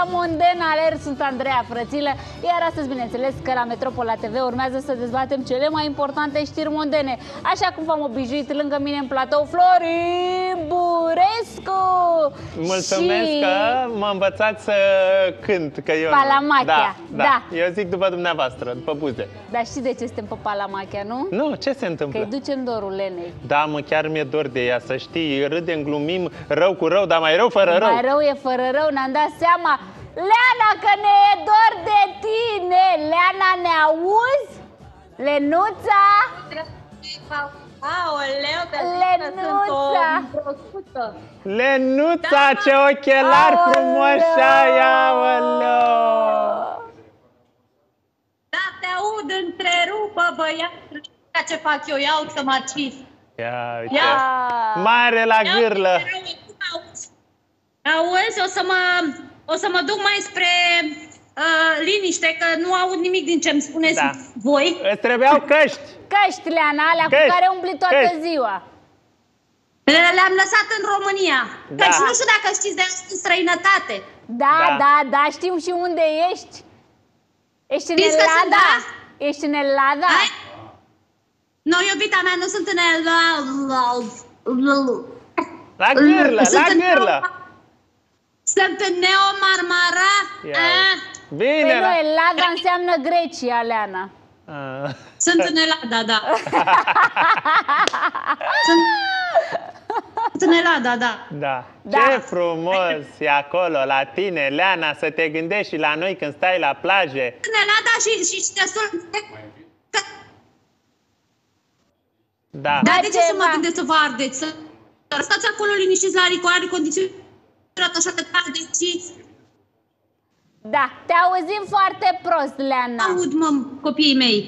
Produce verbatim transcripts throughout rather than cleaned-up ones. la Monden Alert, sunt Andreea Frățilă, iar astăzi, bineînțeles, că la Metropola T V urmează să dezbatem cele mai importante știri mondene. Așa cum v-am obișnuit, lângă mine în platou, Florin Burescu! Mulțumesc și... că m-a învățat să cânt, că eu... Palamachia, da, da, da. Eu zic după dumneavoastră, după buze. Dar știi de ce suntem pe Palamachia, nu? Nu, ce se întâmplă? Că-i ducem dorul Lenei. Da, mă, chiar mi-e dor de ea, să știi, râdem, glumim, rău cu rău, dar mai rău fără rău. Mai rău e fără rău, ne-am dat seama. Leana, că ne e dor de tine! Leana, ne auzi? Lenuța? Aoleu, Lenuța! Lenuța, da, ce ochelari frumoși ai, aoleu! Da, te aud, întrerupă, băiat, ce fac eu, iau să mă acis. Ia, uite, ia. Mare la ia, gârlă! Auzi, o să mă... O să mă duc mai spre uh, liniște, că nu aud nimic din ce îmi spuneți da. voi. Îți trebuiau căști. Căști, Leana, alea căști, cu care umbli toată căști. ziua. Le-am lăsat în România. Da. Căci nu știu dacă știți, de în străinătate. Da, da, da, da, știm și unde ești. Ești în Elada? Ești în Elada? Nu, iubita mea, nu sunt în Elada. La gârlă, la gârlă. Sunt în Nea Marmaras. Bine! Păi nu, Elada înseamnă Grecia, Leana. Ah. Sunt în Elada, da. Sunt... Sunt în Elada, da. Da. Ce da. frumos e acolo, la tine, Leana, să te gândești și la noi când stai la plaje. Sunt în Elada și, și, și destul... Da. Dar de ce să mă gândesc să vă ardeți? Să... Stați acolo liniștiți la aricoare condiții. Așa că da, te auzim foarte prost, Leana. Aud, mă, copiii mei.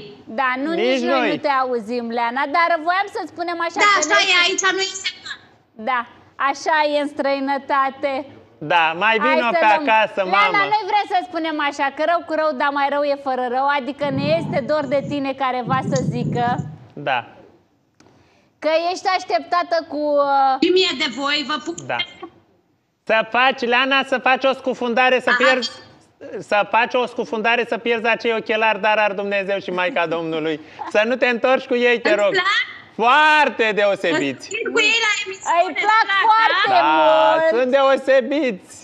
Da, nu, nici, nici noi, noi nu te auzim, Leana, dar voiam să spunem așa. Da, așa e, aici nu e semnat. Da, așa e în străinătate. Da, mai vină pe acasă, mamă. Leana, noi vrem să spunem așa, că rău cu rău, dar mai rău e fără rău. Adică ne este dor de tine careva să zică. Da. Că ești așteptată cu... Și mie de voi, vă pup. Da. Să faci, Leana, să faci o scufundare, să pierzi, să faci o scufundare, să pierzi acei ochelari, dar ar Dumnezeu și Maica Domnului. Să nu te întorci cu ei, te rog. Foarte deosebiți. Cu ei la emisiune. Îi plac foarte da, mult. Sunt deosebiți.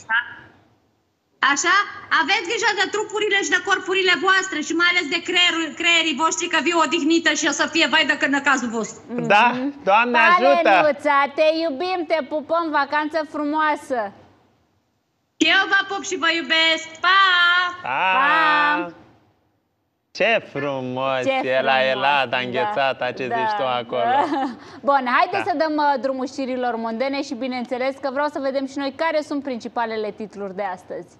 Așa? Aveți grijă de trupurile și de corpurile voastre și mai ales de creierul, creierii voștri, că viu odihnită și o să fie vai de când în cazul vostru. Da, Doamne ajută! Aleluța, te iubim, te pupăm, vacanță frumoasă! Eu vă pup și vă iubesc! Pa! Pa! Pa! Ce frumos e la Elada înghețată, da, ce da, zici tu acolo. Da. Bun, haideți da. să dăm uh, drumul știrilor mondene și bineînțeles că vreau să vedem și noi care sunt principalele titluri de astăzi.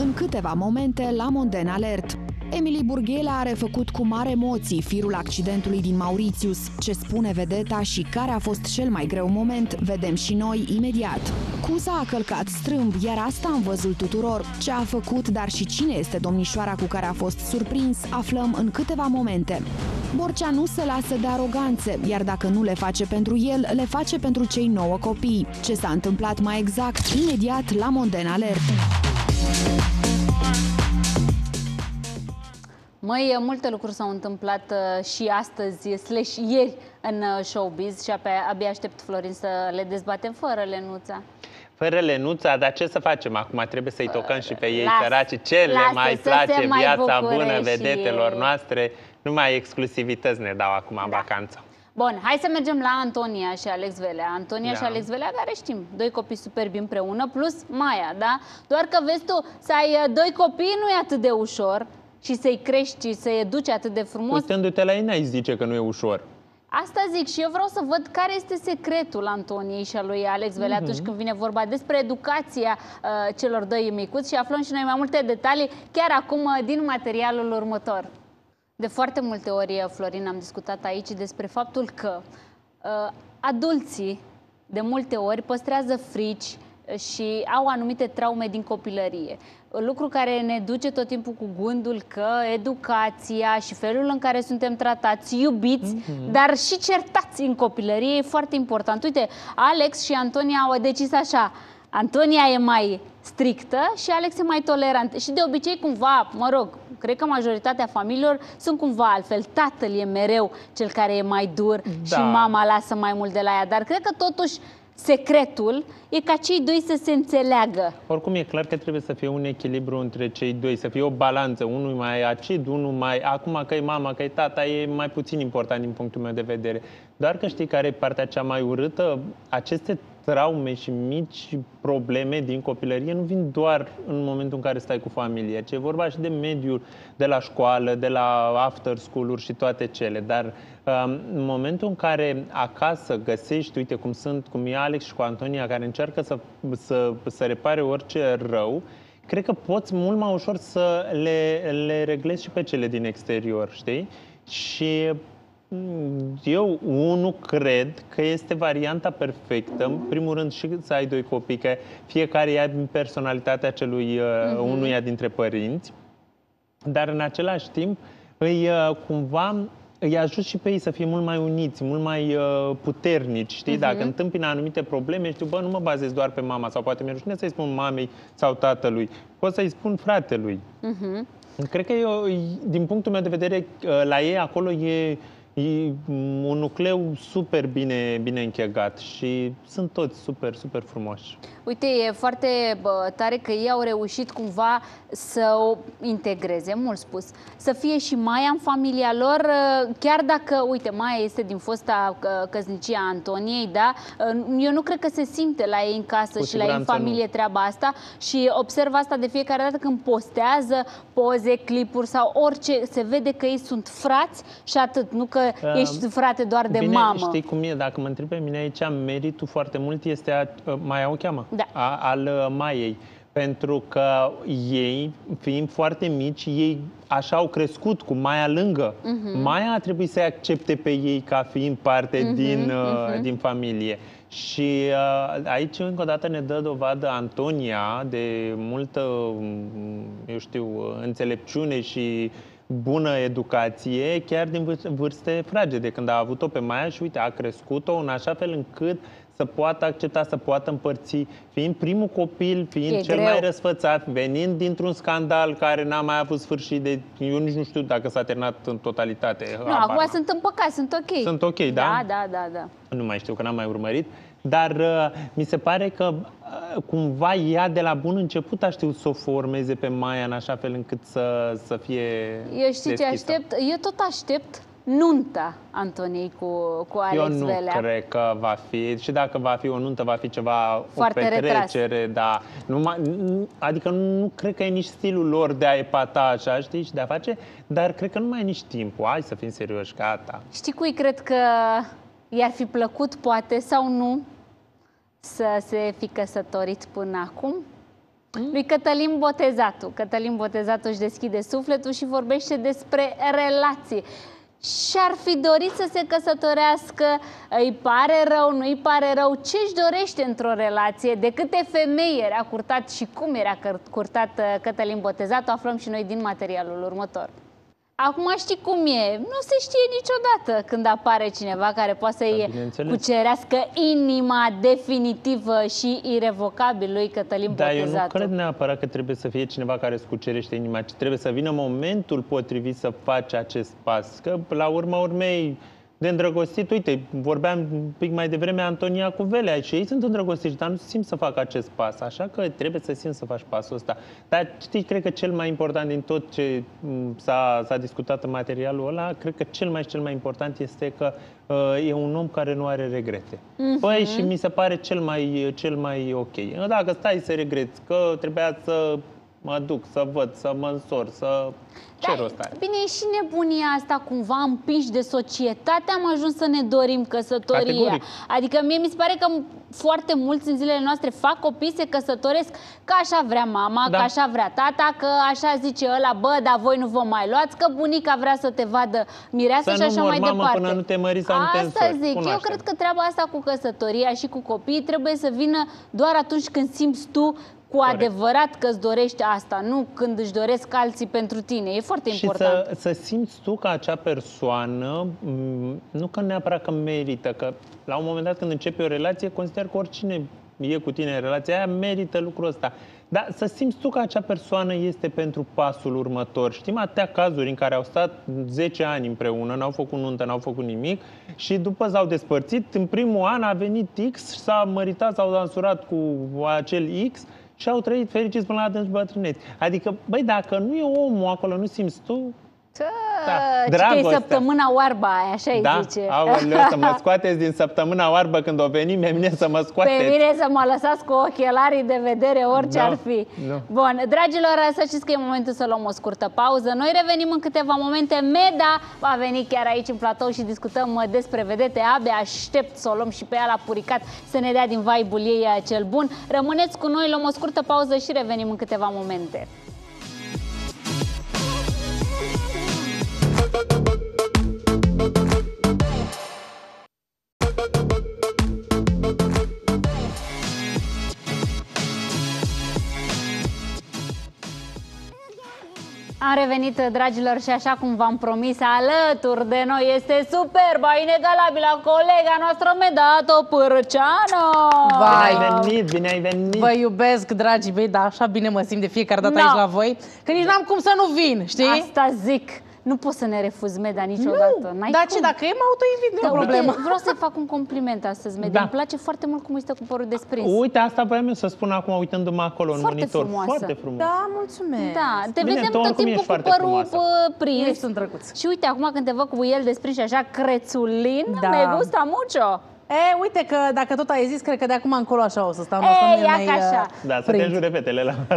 În câteva momente la Monden Alert. Emily Burghelea a refăcut cu mari emoții firul accidentului din Mauritius. Ce spune vedeta și care a fost cel mai greu moment, vedem și noi imediat. Cuza a călcat strâmb, iar asta am văzut tuturor. Ce a făcut, dar și cine este domnișoara cu care a fost surprins, aflăm în câteva momente. Borcea nu se lasă de aroganțe, iar dacă nu le face pentru el, le face pentru cei nouă copii. Ce s-a întâmplat mai exact, imediat la Monden Alert. Măi, multe lucruri s-au întâmplat și astăzi, slash ieri, în showbiz și abia aștept, Florin, să le dezbatem fără Lenuța. Fără Lenuța, dar ce să facem acum? Trebuie să-i tocăm și pe ei, săraci. Ce le mai place viața bună vedetelor noastre? Numai exclusivități ne dau acum în vacanță. Bun, hai să mergem la Antonia și Alex Velea. Antonia da. și Alex Velea, care știm, doi copii superbi împreună, plus Maia, da? Doar că, vezi tu, să ai doi copii nu e atât de ușor. Și să-i crești și să-i educi atât de frumos. Uitându-te la ei, n-ai zice că nu e ușor. Asta zic și eu vreau să văd care este secretul Antoniei și a lui Alex Velea mm-hmm. atunci când vine vorba despre educația uh, celor doi micuți. Și aflăm și noi mai multe detalii chiar acum uh, din materialul următor. De foarte multe ori, Florin, am discutat aici despre faptul că uh, adulții de multe ori păstrează frici, și au anumite traume din copilărie. Lucru care ne duce tot timpul cu gândul că educația și felul în care suntem tratați, iubiți, mm-hmm. dar și certați în copilărie e foarte important. Uite, Alex și Antonia au decis așa. Antonia e mai strictă și Alex e mai tolerant. Și de obicei, cumva, mă rog, cred că majoritatea familiilor sunt cumva altfel. Tatăl e mereu cel care e mai dur da. Și mama lasă mai mult de la ea. Dar cred că totuși secretul e ca cei doi să se înțeleagă. Oricum e clar că trebuie să fie un echilibru între cei doi, să fie o balanță. Unul mai acid, unul mai... Acum că e mama, că e tata, e mai puțin important din punctul meu de vedere. Doar că știi care e partea cea mai urâtă? Aceste traume și mici probleme din copilărie nu vin doar în momentul în care stai cu familia, ci e vorba și de mediul de la școală, de la after school-uri și toate cele. Dar în momentul în care acasă găsești, uite cum sunt, cum e Alex și cu Antonia, care încearcă să, să, să repare orice rău, cred că poți mult mai ușor să le, le reglezi și pe cele din exterior, știi? Și eu, unul, cred că este varianta perfectă, în primul rând și să ai doi copii, că fiecare ia din personalitatea celui uh-huh. unuia dintre părinți, dar în același timp îi cumva îi ajut și pe ei să fie mult mai uniți, mult mai uh, puternici, știi? Uh-huh. Dacă întâmpină anumite probleme, știu, bă, nu mă bazez doar pe mama, sau poate mi-e rușine să-i spun mamei sau tatălui, pot să-i spun fratelui. Uh-huh. Cred că eu, din punctul meu de vedere, la ei acolo e E un nucleu super bine, bine închegat și sunt toți super, super frumoși. Uite, e foarte tare că ei au reușit cumva să o integreze, mult spus. Să fie și Maia în familia lor, chiar dacă, uite, Maia este din fosta căsnicia Antoniei, da? Eu nu cred că se simte la ei în casă și la ei în familie treaba asta și observ asta de fiecare dată când postează poze, clipuri sau orice, se vede că ei sunt frați și atât, nu că Că ești frate doar de bine, mamă. Știi cum e? Dacă mă întreb pe mine aici, meritul foarte mult este a, Maia o cheamă, da. a, al Maiei. Pentru că ei, fiind foarte mici, ei așa au crescut cu Maia lângă. Uh-huh. Maia a trebuit să-i accepte pe ei ca fiind parte uh-huh, din, uh-huh. din familie. Și uh, aici încă o dată ne dă dovadă Antonia de multă, eu știu, înțelepciune și bună educație, chiar din vârste fragede, când a avut-o pe Maia și, uite, a crescut-o în așa fel încât să poată accepta, să poată împărți, fiind primul copil, fiind e cel greu. mai răsfățat, venind dintr-un scandal care n-a mai avut sfârșit de... Eu nici nu știu dacă s-a terminat în totalitate. Nu, acum n-a. sunt împăcați, sunt ok. Sunt ok, da? Da, da, da. da. Nu mai știu, că n-am mai urmărit. Dar uh, mi se pare că uh, cumva ea de la bun început a știut să o formeze pe Maia în așa fel încât să, să fie Eu știi deschisă. ce aștept? Eu tot aștept nunta Antoniei cu, cu Alex Velea. Eu nu Velea. cred că va fi, și dacă va fi o nuntă, va fi ceva foarte o petrecere, da. Numai, adică nu cred că e nici stilul lor de a epata așa, știi, și de a face, dar cred că nu mai e nici timpul. Hai să fim serioși, gata. Știi cui cred că i-ar fi plăcut, poate, sau nu, să se fi căsătorit până acum? Lui Cătălin Botezatu. Cătălin Botezatu își deschide sufletul și vorbește despre relații. Și-ar fi dorit să se căsătorească, îi pare rău, nu îi pare rău, ce-și dorește într-o relație, de câte femei era curtat și cum era curtat Cătălin Botezatu, aflăm și noi din materialul următor. Acum știi cum e, nu se știe niciodată când apare cineva care poate să-i cucerească inima definitivă și irrevocabil lui Cătălin Botezatu. Dar eu nu cred neapărat că trebuie să fie cineva care îți cucerește inima, ci trebuie să vină momentul potrivit să faci acest pas. Că la urma urmei, de îndrăgostit, uite, vorbeam un pic mai devreme Antonia cu Velea și ei sunt îndrăgostiți, dar nu simt să facă acest pas, așa că trebuie să simți să faci pasul ăsta. Dar știi, cred că cel mai important din tot ce s-a discutat în materialul ăla, cred că cel mai cel mai important este că uh, e un om care nu are regrete. Uh-huh. Păi și mi se pare cel mai, cel mai ok. Dacă stai să regreți că trebuia să mă duc să văd, să mă însor, să... Ce rost are? Bine, e și nebunia asta cumva împinși de societate, am ajuns să ne dorim căsătoria. Categoric. Adică mie mi se pare că foarte mulți în zilele noastre fac copii, se căsătoresc că așa vrea mama, da, că așa vrea tata, că așa zice ăla, bă, dar voi nu vă mai luați, că bunica vrea să te vadă mireasă să și așa mai departe. Să nu până nu te mări sau asta nu te însori. Zic, eu cred că treaba asta cu căsătoria și cu copiii trebuie să vină doar atunci când simți tu cu adevărat că îți dorești asta, nu când își doresc alții pentru tine. E foarte și important. Și să, să simți tu că acea persoană, nu că neapărat că merită, că la un moment dat când începi o relație, consider că oricine e cu tine în relația aia merită lucrul ăsta. Dar să simți tu că acea persoană este pentru pasul următor. Știm atâtea cazuri în care au stat zece ani împreună, n-au făcut nuntă, n-au făcut nimic și după s-au despărțit. În primul an a venit X, s-a măritat, s-au dansurat cu acel X și au trăit fericiți până la adânci bătrâneți. Adică, băi, dacă nu e omul acolo, nu simți tu? Da. Dragoste. Că e săptămâna oarbă aia, așa da? Îi zice. Aoleu, să mă scoateți din săptămâna oarbă când o venim, pe mine să mă scoateți. Pe mine să mă lăsați cu ochelarii de vedere, orice no, ar fi. No. Bun, dragilor, să știți că e momentul să luăm o scurtă pauză. Noi revenim în câteva momente. Meda va veni chiar aici în platou și discutăm despre vedete. Abia aștept să o luăm și pe ea la puricat să ne dea din vibe-ul ei cel bun. Rămâneți cu noi, luăm o scurtă pauză și revenim în câteva momente. Am revenit, dragilor, și așa cum v-am promis, alături de noi este superba, inegalabilă colega noastră, Meda Topîrceanu. Bine ai venit, bine ai venit. Vă iubesc, dragii mei, dar așa bine mă simt de fiecare dată no. aici la voi, că nici n-am cum să nu vin, știi? Asta zic. Nu poți să ne refuzi, Meda, niciodată. Nu, dar ce, dacă e, mă autoinvit, nu e problemă. Vreau să-i fac un compliment astăzi, Meda. Da. Îmi place foarte mult cum îi stă cu părul desprins. Uite, asta voiam eu să spun acum, uitându-mă acolo foarte în monitor. Frumoasă. Foarte frumos. Da, mulțumesc. Da, te bine, vedem tot timpul cu părul prins. Ești un drăguț. Și uite, acum când te văd cu el desprins și așa, crețulin, da. Me gusta mucho. E, uite că dacă tot ai zis, cred că de acum încolo așa o să stau. E, ia mai, așa. Da, să prind. Te jure petele la... la,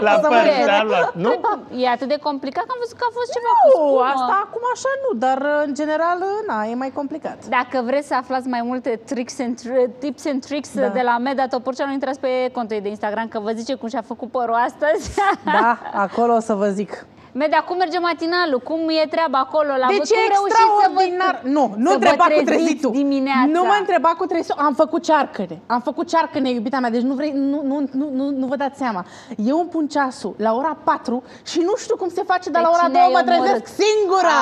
la, la să păr, nu? E atât de complicat că am văzut că a fost ceva nu, cu spumă. Asta acum așa nu, dar în general, na, e mai complicat. Dacă vreți să aflați mai multe tricks and, tips and tricks da. De la Meda Topîrceanu, intrați pe contul de Instagram, că vă zice cum și-a făcut părul astăzi. Da, acolo o să vă zic. Meda, cum merge matinalul? Cum e treaba acolo? La deci e extraordinar. Să vă... Nu, nu întreba cu trezitul. Dimineața. Nu mă întreba cu trezitul. Am făcut cearcăne. Am făcut cearcăne, iubita mea. Deci nu, vrei, nu, nu, nu, nu, nu vă dați seama. Eu îmi pun ceasul la ora patru și nu știu cum se face, dar la ora două mă trezesc singura.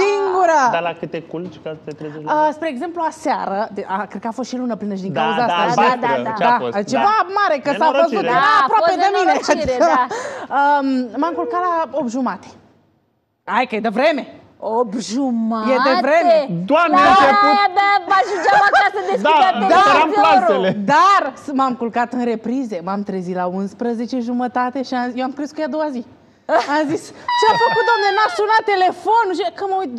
Singura. Dar la câte culci ca să te trezești? Spre exemplu, aseară, cred că a fost și lună plină și din cauza asta. Da, da, da. Ceva mare, că s-a văzut aproape de mine. M-am culcat la opt jumate. Hai că e de vreme. opt jumate? E de vreme. Doamne, a început. Abia ajungeam acasă, deschidea televizorul. Dar m-am culcat în reprize. M-am trezit la unsprezece jumătate și eu am crezut că e a doua zi. Am zis, ce-a făcut, domne, n-a sunat telefonul? Că mă uit,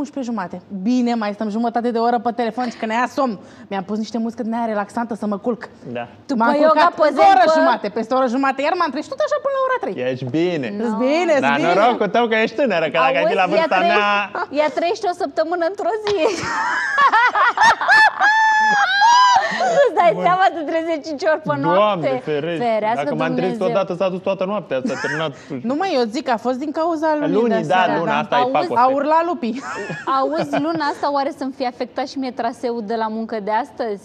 unsprezece jumate. Bine, mai stăm jumătate de oră pe telefon și că ne ia somn. Mi-am pus niște muzică din aia relaxantă să mă culc. Da. M-am culcat peste o oră jumate, peste o oră jumate, iar m-am trecut tot așa până la ora trei. Ești bine. Ești bine, ești bine. Dar norocul tău că ești tânără, că dacă ai fi la vârsta mea... Ia trăiești o săptămână într-o zi. Nu-ți dai bun. Seama să trezești cinci ori pe noapte. Doamne, ferești. Ferească. Dacă m-am trezit odată, s-a dus toată noaptea. S-a terminat. Nu mai eu zic că a fost din cauza lunii. Lunii, da, seara, luna asta e pacoste. Au urlat lupii. Auzi, luna asta oare să-mi fie afectat și mie traseul de la muncă de astăzi?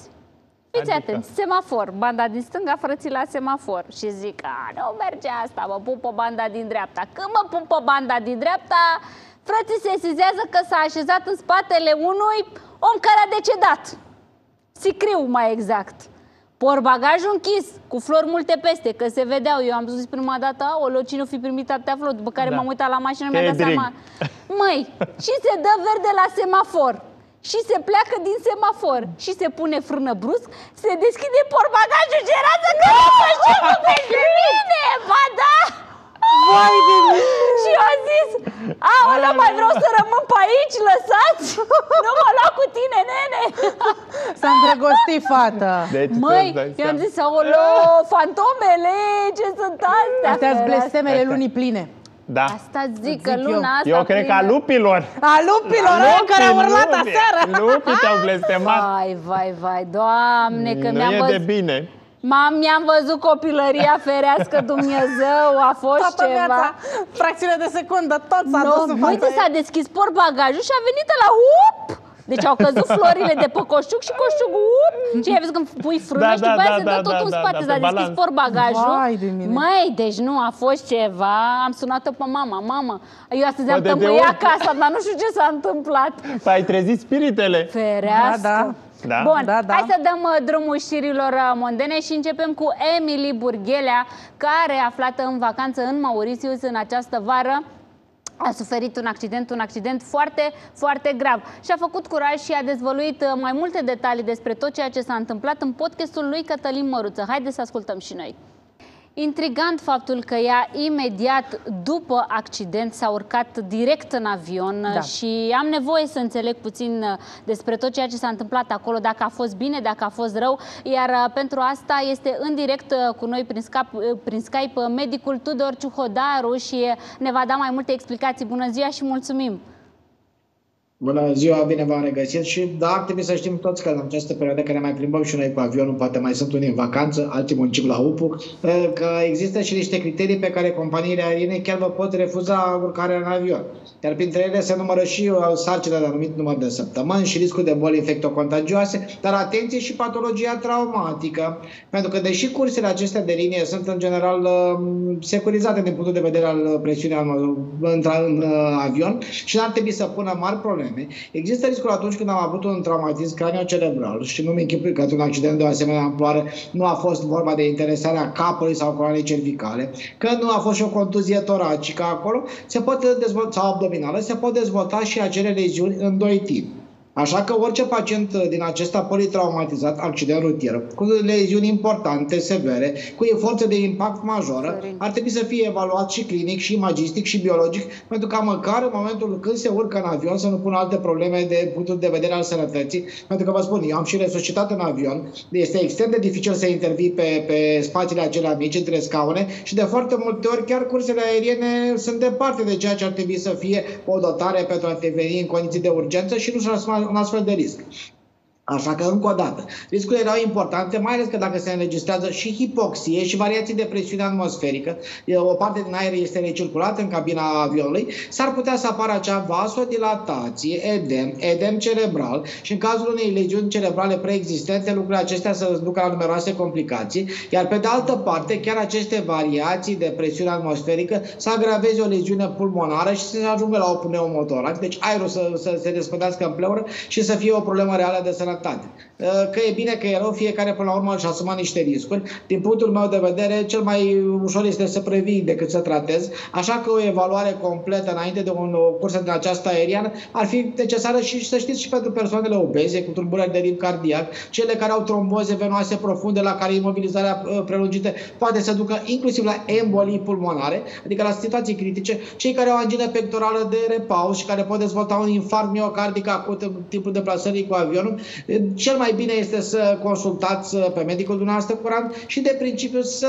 Fiți adică. Atenți, semafor, banda din stânga, frății la semafor. Și zic, a, nu merge asta, mă pupă banda din dreapta. Când mă pupă banda din dreapta, frății se sesizează că s-a așezat în spatele unui om care a decedat. Sicriu, mai exact. Por bagajul închis, cu flori multe peste, că se vedeau. Eu am zis prima dată, aoleu, cine o fi primit atâtea flori? După care da. M-am uitat la mașină, mi-a dat seama. Măi, și se dă verde la semafor. Și se pleacă din semafor. Și se pune frână brusc, se deschide por bagajul, gerează că nu mă știu pe mine! Ba da! Vai de mine! Și eu am zis, aoleu, mai vreau să rămân pe aici, lăsați! Nu mă lua cu tine, nene! S-a îndrăgostit fata! Deci, măi, i-am zis, aoleu, fantomele, ce sunt astea? Astea-s blestemele lunii pline. Da. Asta zic, că luna asta... Eu cred că a lupilor! A lupilor, eu care au urlat aseară! Lupii te-au blestemat! Vai, vai, vai, Doamne, că mi-am văzut... Nu e de bine! Mi-am văzut copilăria, ferească Dumnezeu, a fost toată ceva. Viața, fracțiune de secundă, tot s-a dus în fața. Uite, s-a deschis portbagajul și a venit la up! Deci au căzut florile de pe coșciuc și coșciucul up! Și ai văzut când pui frâna da, și după da, aia da, se dă da, tot da, în spate, s-a da, da, deschis portbagajul. Măi, deci nu, a fost ceva, am sunat-o pe mama, mama, eu astăzi am tămâiat casa, dar nu știu ce s-a întâmplat. Ai trezit spiritele. Ferească. Da, da. Da. Bun, da, da. Hai să dăm uh, drumul știrilor uh, mondene și începem cu Emily Burghelea, care, aflată în vacanță în Mauritius în această vară, a suferit un accident, un accident foarte, foarte grav. Și-a făcut curaj și a dezvăluit uh, mai multe detalii despre tot ceea ce s-a întâmplat în podcastul lui Cătălin Măruță. Haideți să ascultăm și noi. Intrigant faptul că ea imediat după accident s-a urcat direct în avion, da. Și am nevoie să înțeleg puțin despre tot ceea ce s-a întâmplat acolo, dacă a fost bine, dacă a fost rău, iar pentru asta este în direct cu noi prin Skype, prin Skype medicul Tudor Ciuhodaru și ne va da mai multe explicații. Bună ziua și mulțumim! Bună ziua, bine v-am regăsit și da, trebuie să știm toți că în această perioadă care mai plimbăm și noi cu avionul, poate mai sunt unii în vacanță, alții muncim la U P U, că există și niște criterii pe care companiile aeriene chiar vă pot refuza urcarea în avion. Iar printre ele se numără și sarcina de anumit număr de săptămâni și riscul de boli infectocontagioase, dar atenție și patologia traumatică, pentru că deși cursele acestea de linie sunt în general securizate din punctul de vedere al presiunii în avion și n-ar trebui să pună mari probleme. Există riscul atunci când am avut un traumatism craniocerebral și nu-mi închipui că un accident de o asemenea amploare nu a fost vorba de interesarea capului sau coloanei cervicale, că nu a fost și o contuzie toracică acolo, se pot dezvolta, sau abdominală, se pot dezvolta și acele leziuni în doi timp. Așa că orice pacient din acesta politraumatizat, accident rutier, cu leziuni importante, severe, cu forțe de impact majoră, ar trebui să fie evaluat și clinic, și imagistic, și biologic, pentru ca măcar în momentul când se urcă în avion să nu pună alte probleme de punctul de vedere al sănătății, pentru că vă spun, eu am și resuscitat în avion, este extrem de dificil să intervii pe, pe spațiile acelea mici, între scaune și de foarte multe ori chiar cursele aeriene sunt departe de ceea ce ar trebui să fie o dotare pentru a te veni în condiții de urgență și nu și un astfel de risc. Așa că, încă o dată, riscurile erau importante, mai ales că dacă se înregistrează și hipoxie și variații de presiune atmosferică, o parte din aer este recirculată în cabina avionului, s-ar putea să apară acea vasodilatație, edem, edem cerebral și în cazul unei leziuni cerebrale preexistente, lucrurile acestea să ducă la numeroase complicații, iar pe de altă parte, chiar aceste variații de presiune atmosferică să agraveze o leziune pulmonară și să se ajungă la o pneumotorax, deci aerul să, să se despădească în pleură și să fie o problemă reală de sănătate. Că e bine, că e rău, fiecare până la urmă își asuma niște riscuri. Din punctul meu de vedere, cel mai ușor este să previi decât să tratezi, așa că o evaluare completă înainte de un, o cursă din aceasta aeriană ar fi necesară și, să știți, și pentru persoanele obeze, cu tulburări de ritm cardiac, cele care au tromboze venoase profunde la care imobilizarea prelungită poate să ducă inclusiv la embolii pulmonare, adică la situații critice, cei care au angină pectorală de repaus și care pot dezvolta un infarct miocardic acut în timpul deplasării cu avionul. Cel mai bine este să consultați pe medicul dumneavoastră curant și de principiu să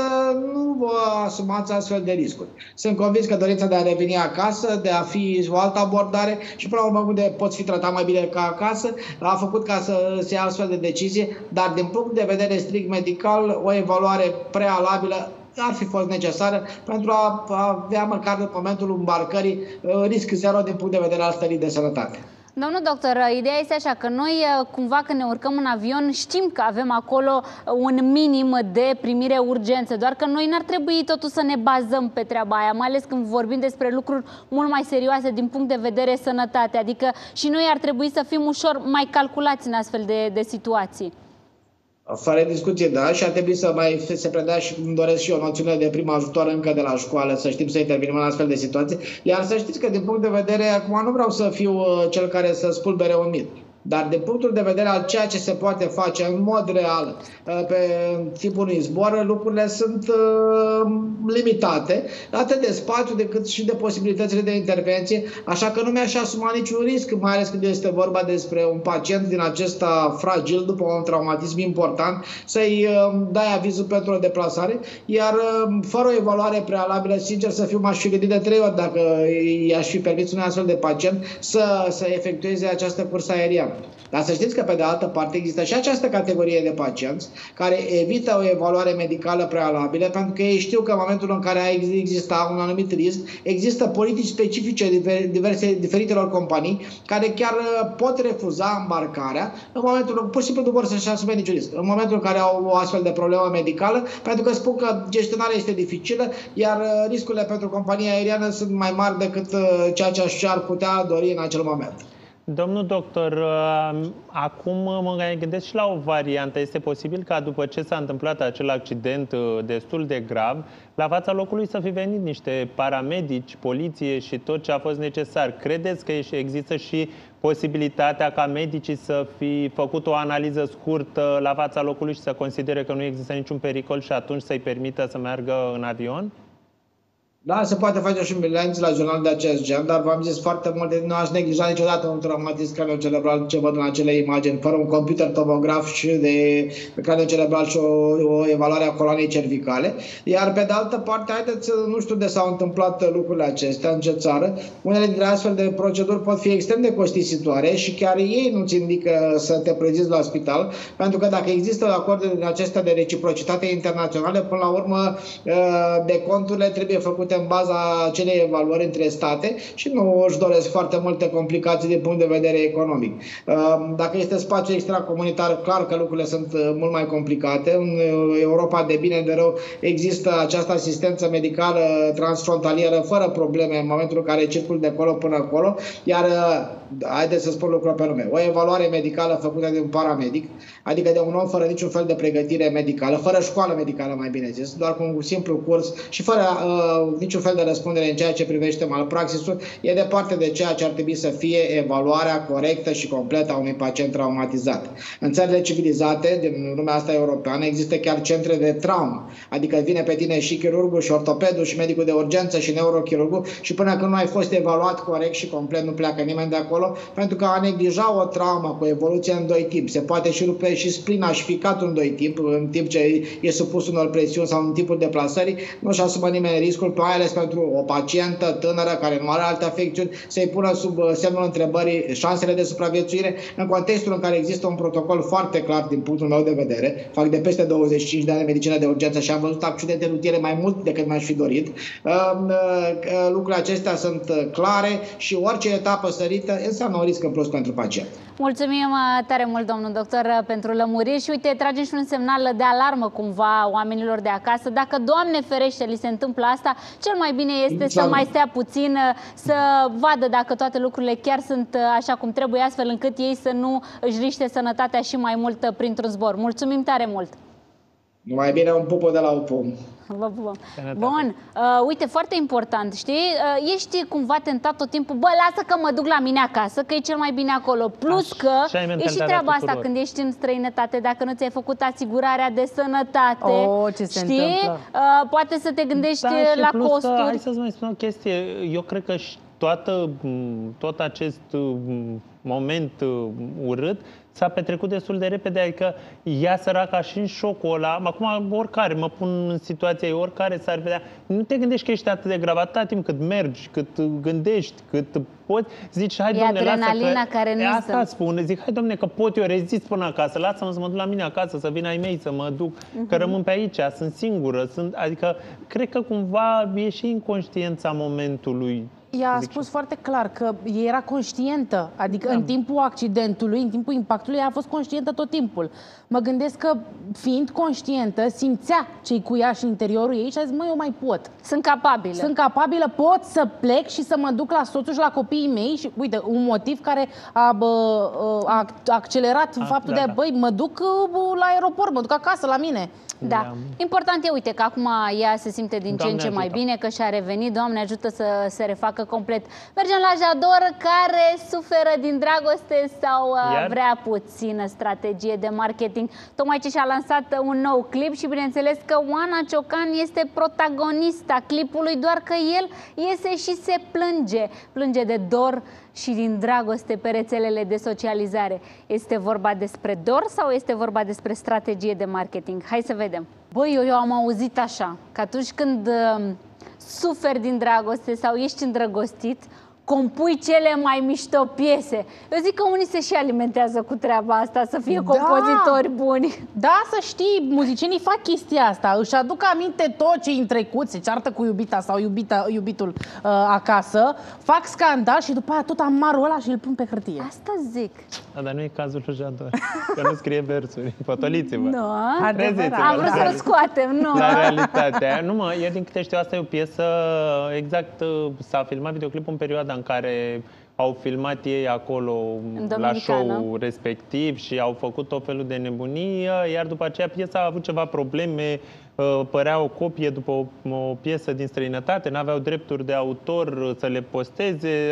nu vă asumați astfel de riscuri. Sunt convins că dorința de a reveni acasă, de a fi o altă abordare și până la urmă unde poți fi tratat mai bine ca acasă, a făcut ca să se ia astfel de decizie, dar din punct de vedere strict medical, o evaluare prealabilă ar fi fost necesară pentru a avea măcar în momentul îmbarcării risc zero din punct de vedere al stării de sănătate. Domnul doctor, ideea este așa, că noi cumva când ne urcăm în avion știm că avem acolo un minim de primire urgență, doar că noi n-ar trebui totuși să ne bazăm pe treaba aia, mai ales când vorbim despre lucruri mult mai serioase din punct de vedere sănătate, adică și noi ar trebui să fim ușor mai calculați în astfel de, de situații. Fără discuție, da, și ar trebui să mai se predea și îmi doresc și eu noțiune de prim ajutor încă de la școală, să știm să intervenim în astfel de situații. Iar să știți că din punct de vedere, acum nu vreau să fiu cel care să spulbere un mit. Dar de punctul de vedere al ceea ce se poate face în mod real pe timpul unui zbor, lucrurile sunt uh, limitate, atât de spațiu decât și de posibilitățile de intervenție, așa că nu mi-aș asuma niciun risc, mai ales când este vorba despre un pacient din acesta fragil, după un traumatism important, să-i uh, dai avizul pentru o deplasare, iar uh, fără o evaluare prealabilă, sincer să fiu, m-aș fi gândit de trei ori dacă i-aș fi permis unui astfel de pacient să, să efectueze această cursă aeriană. Dar să știți că, pe de altă parte, există și această categorie de pacienți care evită o evaluare medicală prealabilă, pentru că ei știu că în momentul în care exista un anumit risc, există politici specifice diverse, diferitelor companii care chiar pot refuza îmbarcarea în momentul, pur și simplu nu vor să-și asume niciun risc, în momentul în care au o astfel de problemă medicală, pentru că spun că gestionarea este dificilă, iar riscurile pentru compania aeriană sunt mai mari decât ceea ce și-ar putea dori în acel moment. Domnul doctor, acum mă gândesc și la o variantă. Este posibil ca după ce s-a întâmplat acel accident destul de grav, la fața locului să fi venit niște paramedici, poliție și tot ce a fost necesar. Credeți că există și posibilitatea ca medicii să fi făcut o analiză scurtă la fața locului și să considere că nu există niciun pericol și atunci să-i permită să meargă în avion? Da, se poate face și un bilanț la jurnal de acest gen, dar v-am zis foarte multe, nu aș neglija niciodată un traumatism craniocerebral ce văd în acele imagini, fără un computer tomograf și de craniocerebral și o, o evaluare a coloanei cervicale. Iar pe de altă parte, haideți, nu știu de s-au întâmplat lucrurile acestea, în ce țară, unele dintre astfel de proceduri pot fi extrem de costisitoare și chiar ei nu-ți indică să te prezinți la spital, pentru că dacă există acorduri din acestea de reciprocitate internaționale, până la urmă de conturile trebuie făcute în baza acelei evaluări între state și nu își doresc foarte multe complicații din punct de vedere economic. Dacă este spațiu extracomunitar, clar că lucrurile sunt mult mai complicate. În Europa, de bine de rău, există această asistență medicală transfrontalieră fără probleme în momentul în care circul de acolo până acolo, iar haideți să spun lucrurile pe nume. O evaluare medicală făcută de un paramedic, adică de un om fără niciun fel de pregătire medicală, fără școală medicală, mai bine zis, doar cu un simplu curs și fără uh, niciun fel de răspundere în ceea ce privește malpraxisul, e departe de ceea ce ar trebui să fie evaluarea corectă și completă a unui pacient traumatizat. În țările civilizate, din lumea asta europeană, există chiar centre de traumă, adică vine pe tine și chirurgul, și ortopedul, și medicul de urgență, și neurochirurgul și până când nu ai fost evaluat corect și complet, nu pleacă nimeni de acolo. Pentru că a neglija o traumă cu evoluție în doi timp, se poate și rupe și splina și ficatul în doi timp, în timp ce e supus unor presiuni sau în timpul deplasării, nu-și asumă nimeni riscul, mai ales pentru o pacientă tânără care nu are alte afecțiuni, să-i pună sub semnul întrebării șansele de supraviețuire, în contextul în care există un protocol foarte clar din punctul meu de vedere. Fac de peste douăzeci și cinci de ani medicină de urgență și am văzut accidente rutiere mai mult decât mi-aș fi dorit. Lucrurile acestea sunt clare și orice etapă sărită înseamnă o risc în plus pentru pacient. Mulțumim tare mult, domnul doctor, pentru lămuriri și uite, tragem și un semnal de alarmă cumva oamenilor de acasă. Dacă, Doamne ferește, li se întâmplă asta, cel mai bine este exact să mai stea puțin, să vadă dacă toate lucrurile chiar sunt așa cum trebuie, astfel încât ei să nu își riște sănătatea și mai mult printr-un zbor. Mulțumim tare mult! Mai bine un pupo de la un pom. Bun, uh, uite, foarte important, știi? Uh, ești cumva tentat tot timpul, bă, lasă că mă duc la mine acasă, că e cel mai bine acolo. Plus Aș, că e și treaba asta când ești în străinătate, dacă nu ți-ai făcut asigurarea de sănătate, oh, ce se știi? Întâmplă. Uh, poate să te gândești da, și la plus costuri. Că, hai să-ți mai spun o chestie, eu cred că și toată, tot acest moment urât s-a petrecut destul de repede, adică ea săraca și în șocul ăla, acum oricare, mă pun în situația ei, oricare s-ar vedea, nu te gândești că ești atât de grav, atât timp cât mergi, cât gândești, cât poți, zici, hai domne, lasă că... care nu asta spune, zic, hai domne, că pot eu rezist până acasă, lasă-mă să mă duc la mine acasă, să vin ai mei, să mă duc, uh-huh. că rămân pe aici, sunt singură, sunt, adică cred că cumva e și inconștiența momentului. Ea a spus foarte clar că era conștientă, adică da. În timpul accidentului, în timpul impactului, ea a fost conștientă tot timpul. Mă gândesc că, fiind conștientă, simțea ce-i cu ea și interiorul ei și a zis, măi, eu mai pot. Sunt capabilă. Sunt capabilă, pot să plec și să mă duc la soțul și la copiii mei și, uite, un motiv care a, bă, a accelerat a, faptul da, de, da. Băi, mă duc la aeroport, mă duc acasă, la mine. Da. da. Important e, uite, că acum ea se simte din Doamne ce în ce ajută. Mai bine, că și-a revenit, Doamne ajută să se refacă descurcă complet. Mergem la Jador, care suferă din dragoste sau Iar? vrea puțină strategie de marketing. Tocmai ce și-a lansat un nou clip și bineînțeles că Oana Ciocan este protagonista clipului, doar că el iese și se plânge. Plânge de dor și din dragoste pe rețelele de socializare. Este vorba despre dor sau este vorba despre strategie de marketing? Hai să vedem. Băi, eu, eu am auzit așa, că atunci când uh, suferi din dragoste sau ești îndrăgostit, compui cele mai mișto piese. Eu zic că unii se și alimentează cu treaba asta, să fie da. compozitori buni. Da, să știi, muzicienii fac chestia asta. Își aduc aminte tot ce-i în trecut, se ceartă cu iubita sau iubita, iubitul uh, acasă, fac scandal și după aia tot amarul ăla și îl pun pe hârtie. Asta zic. Da, dar nu e cazul lui Jador, că nu scrie versuri. Potoliți-vă. No, am vrut să o scoatem, nu. La realitatea. Nu mă, eu din câte știu, asta e o piesă, exact, s-a filmat videoclipul în perioada în care au filmat ei acolo la show-ul respectiv și au făcut tot felul de nebunie, iar după aceea piesa a avut ceva probleme, părea o copie după o, o piesă din străinătate, n-aveau drepturi de autor să le posteze,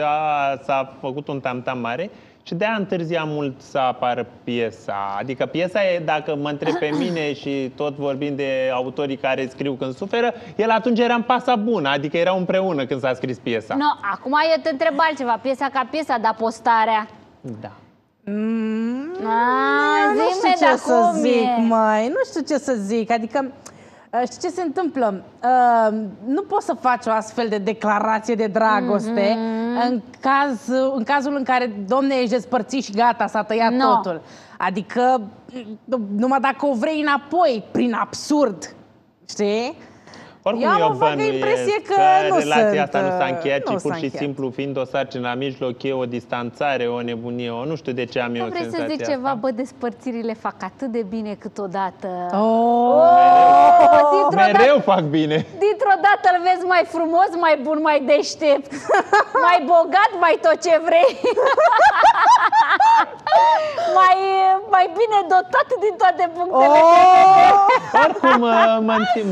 s-a făcut un tamtam mare și de-aia întârzia mult să apară piesa. Adică piesa e, dacă mă întreb pe mine și tot vorbim de autorii care scriu când suferă, el atunci era în pasa bună, adică erau împreună când s-a scris piesa. No, acum eu te întreb altceva, piesa ca piesa, dar postarea? Da. Mm, A, nu știu ce da să zic, mai, nu știu ce să zic, adică... Știi ce se întâmplă? Uh, nu poți să faci o astfel de declarație de dragoste mm-hmm. în, caz, în cazul în care, domne, ești despărțit și gata, s-a tăiat no. totul. Adică, numai dacă o vrei înapoi, prin absurd, știi? Oricum, eu am o impresie că, că nu relația sunt, asta nu s-a încheiat, nu ci pur și încheiat. simplu fiind o sarcină la mijlocie, o distanțare, o nebunie, o nu știu de ce am nu eu senzația asta. Vrei să zic ceva, bă, despărțirile fac atât de bine câteodată. Oh! Oh! Mereu, mereu fac bine. Dintr-o dată îl vezi mai frumos, mai bun, mai deștept, mai bogat, mai tot ce vrei. mai, mai bine dotat din toate punctele oh! de vedere. Oricum,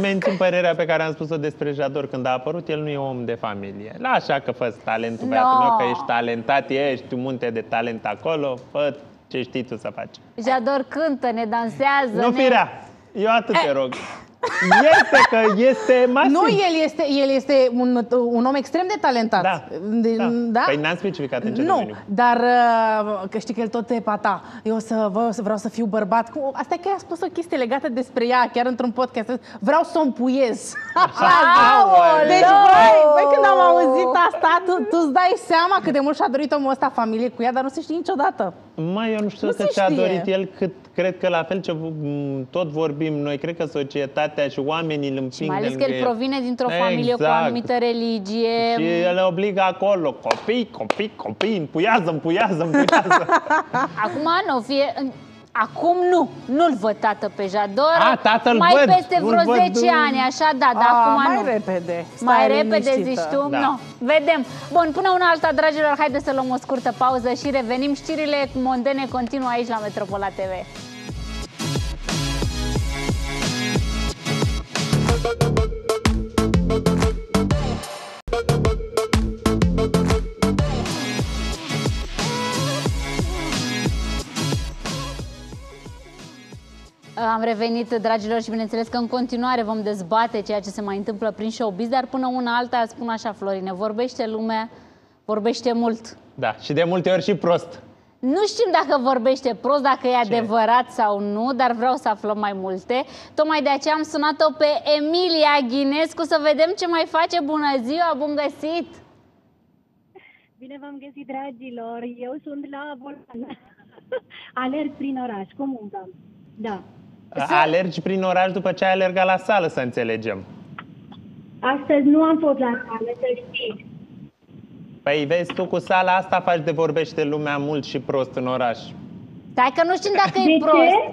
mențin părerea pe care am spus-o despre Jador când a apărut, el nu e om de familie. La așa că fă talentul, no. băiatul meu, că ești talentat, ești un munte de talent acolo, fă ce știi tu să faci. Jador cântă, ne dansează. Nu fi rea. Eu atât te rog. Este că este masiv. Nu, el este, el este un, un om extrem de talentat. Da, da. da? Păi n-am specificat în ce Nu, domeniu. Dar că știi că el tot e pata. Eu să, vă, vreau să fiu bărbat. Asta e că i-a spus o chestie legată despre ea, chiar într-un podcast. Vreau să o împuiez. Deci, băi, când am auzit asta, tu îți dai seama cât de mult și-a dorit omul ăsta familie cu ea, dar nu se știe niciodată. Mai eu nu știu nu că ce-a dorit el, cât cred că la fel ce tot vorbim noi, cred că societatea și oamenii îl împing. Mai ales că el provine dintr-o exact. familie cu o anumită religie. Și le obligă acolo, copii, copii, copii, împuiază, împuiază, împuiază. Acum nu, fie... Acum nu, nu-l văd tată pe Jador. A, tatăl mai văd. peste vreo văd zece ani, așa, da, dar acum mai nu. repede. Stai mai repede, zici tu? Da. No. Vedem. Bun, până una alta, dragilor, haideți să luăm o scurtă pauză și revenim. Știrile mondene continuă aici la Metropola T V. Am revenit, dragilor, și bineînțeles că în continuare vom dezbate ceea ce se mai întâmplă prin showbiz, dar până una alta spun așa, Florine, vorbește lumea, vorbește mult. Da, și de multe ori și prost. Nu știm dacă vorbește prost, dacă e adevărat sau nu, dar vreau să aflăm mai multe. Tocmai de aceea am sunat-o pe Emilia Ghinescu să vedem ce mai face. Bună ziua, bun găsit! Bine v-am găsit, dragilor, eu sunt la volan, alerg prin oraș, cum umblam, da. Alergi prin oraș după ce ai alergat la sală, să înțelegem. Astăzi nu am fost la sală, să știi. Păi vezi, tu cu sala asta faci de vorbește lumea mult și prost în oraș. Stai că nu știm dacă de e ce? prost.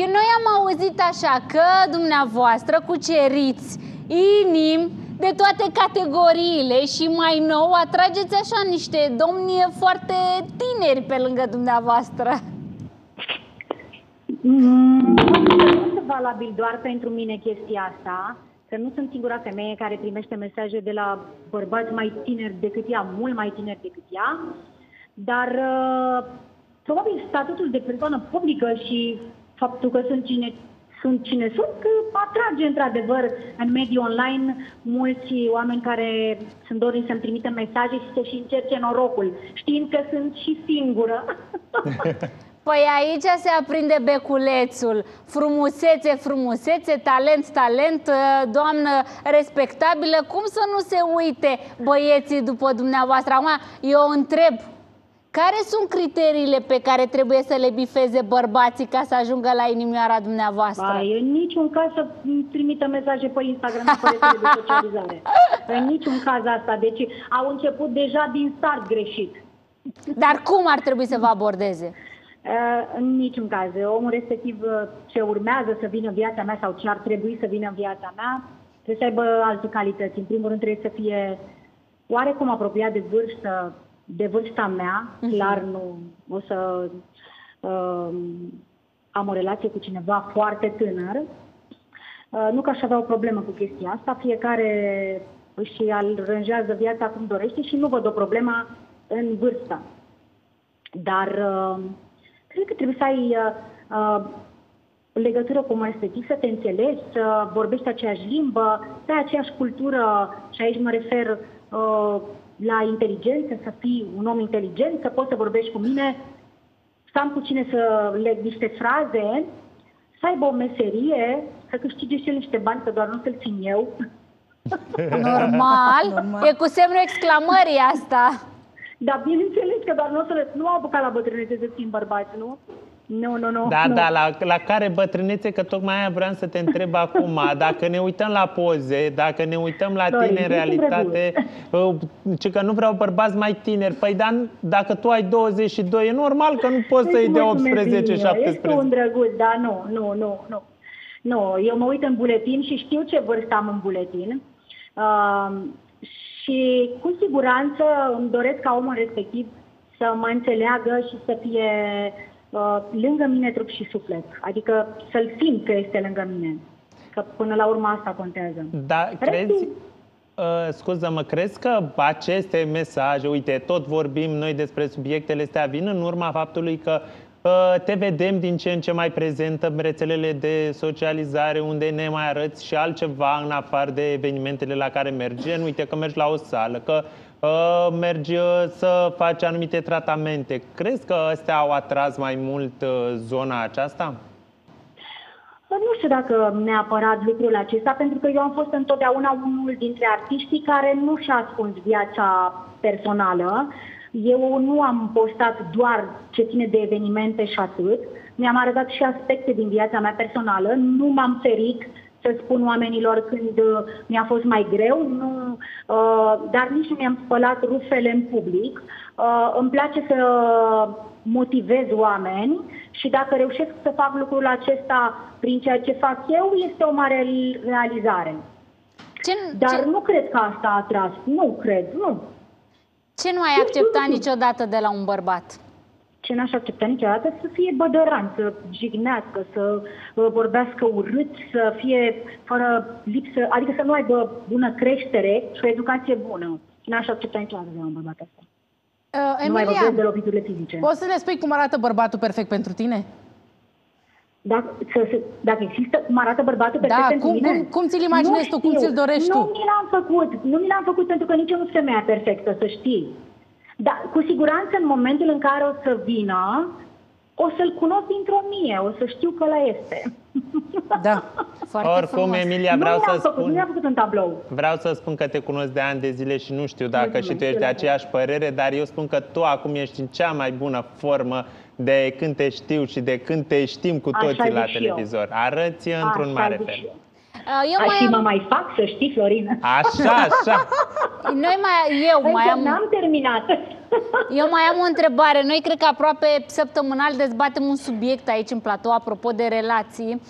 Eu, noi am auzit așa că dumneavoastră cuceriți inimi de toate categoriile și mai nou atrageți așa niște domni foarte tineri pe lângă dumneavoastră. Mm, nu este valabil doar pentru mine chestia asta. că nu sunt singura femeie care primește mesaje de la bărbați mai tineri decât ea, mult mai tineri decât ea, dar uh, probabil statutul de persoană publică și faptul că sunt cine sunt, cine sunt că atrage într-adevăr în mediul online mulți oameni care sunt doriți să-mi trimită mesaje și să-și încerce norocul, știind că sunt și singură. Păi aici se aprinde beculețul. Frumusețe, frumusețe, talent, talent, doamnă respectabilă. Cum să nu se uite băieții după dumneavoastră? Acum eu întreb, care sunt criteriile pe care trebuie să le bifeze bărbații ca să ajungă la inimioara dumneavoastră? Ba, în niciun caz să trimită mesaje pe Instagram și pe rețele de socializare. În niciun caz asta. Deci au început deja din start greșit. Dar cum ar trebui să vă abordeze? În niciun caz. Omul respectiv ce urmează să vină în viața mea sau ce ar trebui să vină în viața mea trebuie să aibă alte calități. În primul rând trebuie să fie oarecum apropiat de vârstă, de vârsta mea. Clar nu o să uh, am o relație cu cineva foarte tânăr. Uh, nu că aș avea o problemă cu chestia asta. Fiecare își aranjează viața cum dorește și nu văd o problemă în vârstă. Dar uh, cred că trebuie să ai uh, legătură cu omul respectiv, să te înțelegi, să vorbești aceeași limbă, să ai aceeași cultură, și aici mă refer uh, la inteligență, să fii un om inteligent, să poți să vorbești cu mine, să am cu cine să leg niște fraze, să aibă o meserie, să câștige și el niște bani, că doar nu să-l țin eu. Normal. Normal, e cu semnul exclamării asta. Dar bineînțeles că doar noastră nu au apucat la bătrânețe să schimb bărbați, nu? Nu, nu, nu. Da, nu. Da, la, la care bătrânețe, că tocmai aia vreau să te întreb acum. Dacă ne uităm la poze, dacă ne uităm la Florin, tine în realitate, ce că nu vreau bărbați mai tineri. Păi, dar dacă tu ai douăzeci și doi, e normal că nu poți să-i de optsprezece șaptesprezece. Ești un drăguț, dar nu, nu, nu, nu. Nu, eu mă uit în buletin și știu ce vârstă am în buletin. Uh, Și cu siguranță îmi doresc ca omul respectiv să mă înțeleagă și să fie uh, lângă mine trup și suflet. Adică să-l simt că este lângă mine. Că până la urmă asta contează. Da, crezi? Uh, scuză-mă, crezi că aceste mesaje, uite, tot vorbim noi despre subiectele astea, vin în urma faptului că te vedem din ce în ce mai prezentă în rețelele de socializare, unde ne mai arăți și altceva în afară de evenimentele la care mergi. Nu uite că mergi la o sală, că uh, mergi să faci anumite tratamente. Crezi că astea au atras mai mult zona aceasta? Nu știu dacă neapărat lucrul acesta, pentru că eu am fost întotdeauna unul dintre artiștii care nu și-a ascuns viața personală. Eu nu am postat doar ce ține de evenimente și atât. Mi-am arătat și aspecte din viața mea personală. Nu m-am ferit să spun oamenilor când mi-a fost mai greu, nu, uh, dar nici nu mi-am spălat rufele în public. Uh, îmi place să motivez oameni și dacă reușesc să fac lucrul acesta prin ceea ce fac eu, este o mare realizare. Ce, dar ce... nu cred că asta a atras. Nu cred, nu. Ce nu ai acceptat niciodată de la un bărbat? Ce n-aș accepta niciodată? Să fie bădăran, să jignească, să vorbească urât, să fie fără lipsă, adică să nu aibă bună creștere și o educație bună. N-aș accepta niciodată de la un bărbat asta. Uh, nu mai vorbesc de loviturile fizice. Poți să ne spui cum arată bărbatul perfect pentru tine? Dacă, să, dacă există, cum arată bărbatul perfect da, pentru cum, mine? Cum, cum ți-l imaginezi tu, cum ți-l dorești tu? Nu mi l-am făcut, nu mi l-am făcut pentru că nici eu nu sunt femeia perfectă, să știi. Dar cu siguranță în momentul în care o să vină, o să-l cunosc dintr-o mie, o să știu că ăla este. Da, foarte Oricum, frumos. Emilia, vreau să făcut, spun... Nu mi-am făcut un tablou. Vreau să spun că te cunosc de ani de zile și nu știu dacă mulțumesc, și tu ești de aceeași părere, dar eu spun că tu acum ești în cea mai bună formă de când te știu și de când te știm cu toții la televizor. Arăți într-un mare fel. Eu mai mă mai fac, să știi, Florina. Așa, așa. Noi mai, eu mai am... n-am terminat. Eu mai am o întrebare. Noi cred că aproape săptămânal dezbatem un subiect aici în platou, apropo de relații.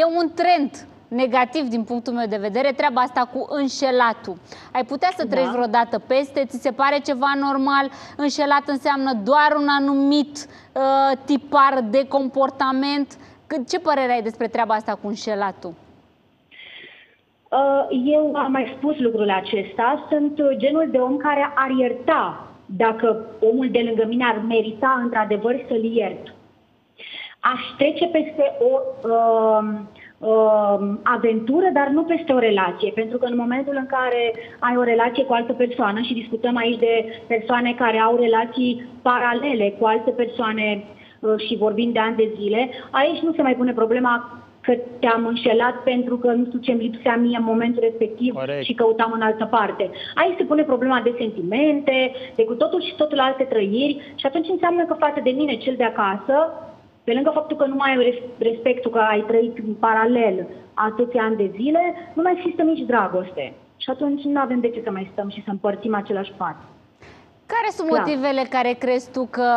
E un trend negativ din punctul meu de vedere, treaba asta cu înșelatul. Ai putea să treci da. vreodată peste? Ți se pare ceva normal? Înșelat înseamnă doar un anumit uh, tipar de comportament. C ce părere ai despre treaba asta cu înșelatul? Eu am mai spus lucrul acesta, sunt genul de om care ar ierta dacă omul de lângă mine ar merita într-adevăr să-l iert. Aș trece peste o uh, uh, aventură, dar nu peste o relație, pentru că în momentul în care ai o relație cu altă persoană, și discutăm aici de persoane care au relații paralele cu alte persoane uh, și vorbim de ani de zile, aici nu se mai pune problema că te-am înșelat pentru că nu știu ce-mi lipsea mie în momentul respectiv. Corect. Și căutam în altă parte. Aici se pune problema de sentimente, de cu totul și totul alte trăiri, și atunci înseamnă că față de mine, cel de acasă, pe lângă faptul că nu mai ai respectul că ai trăit în paralel atâția ani de zile, nu mai există nici dragoste. Și atunci nu avem de ce să mai stăm și să împărțim același pat. Care sunt Clar. motivele care crezi tu că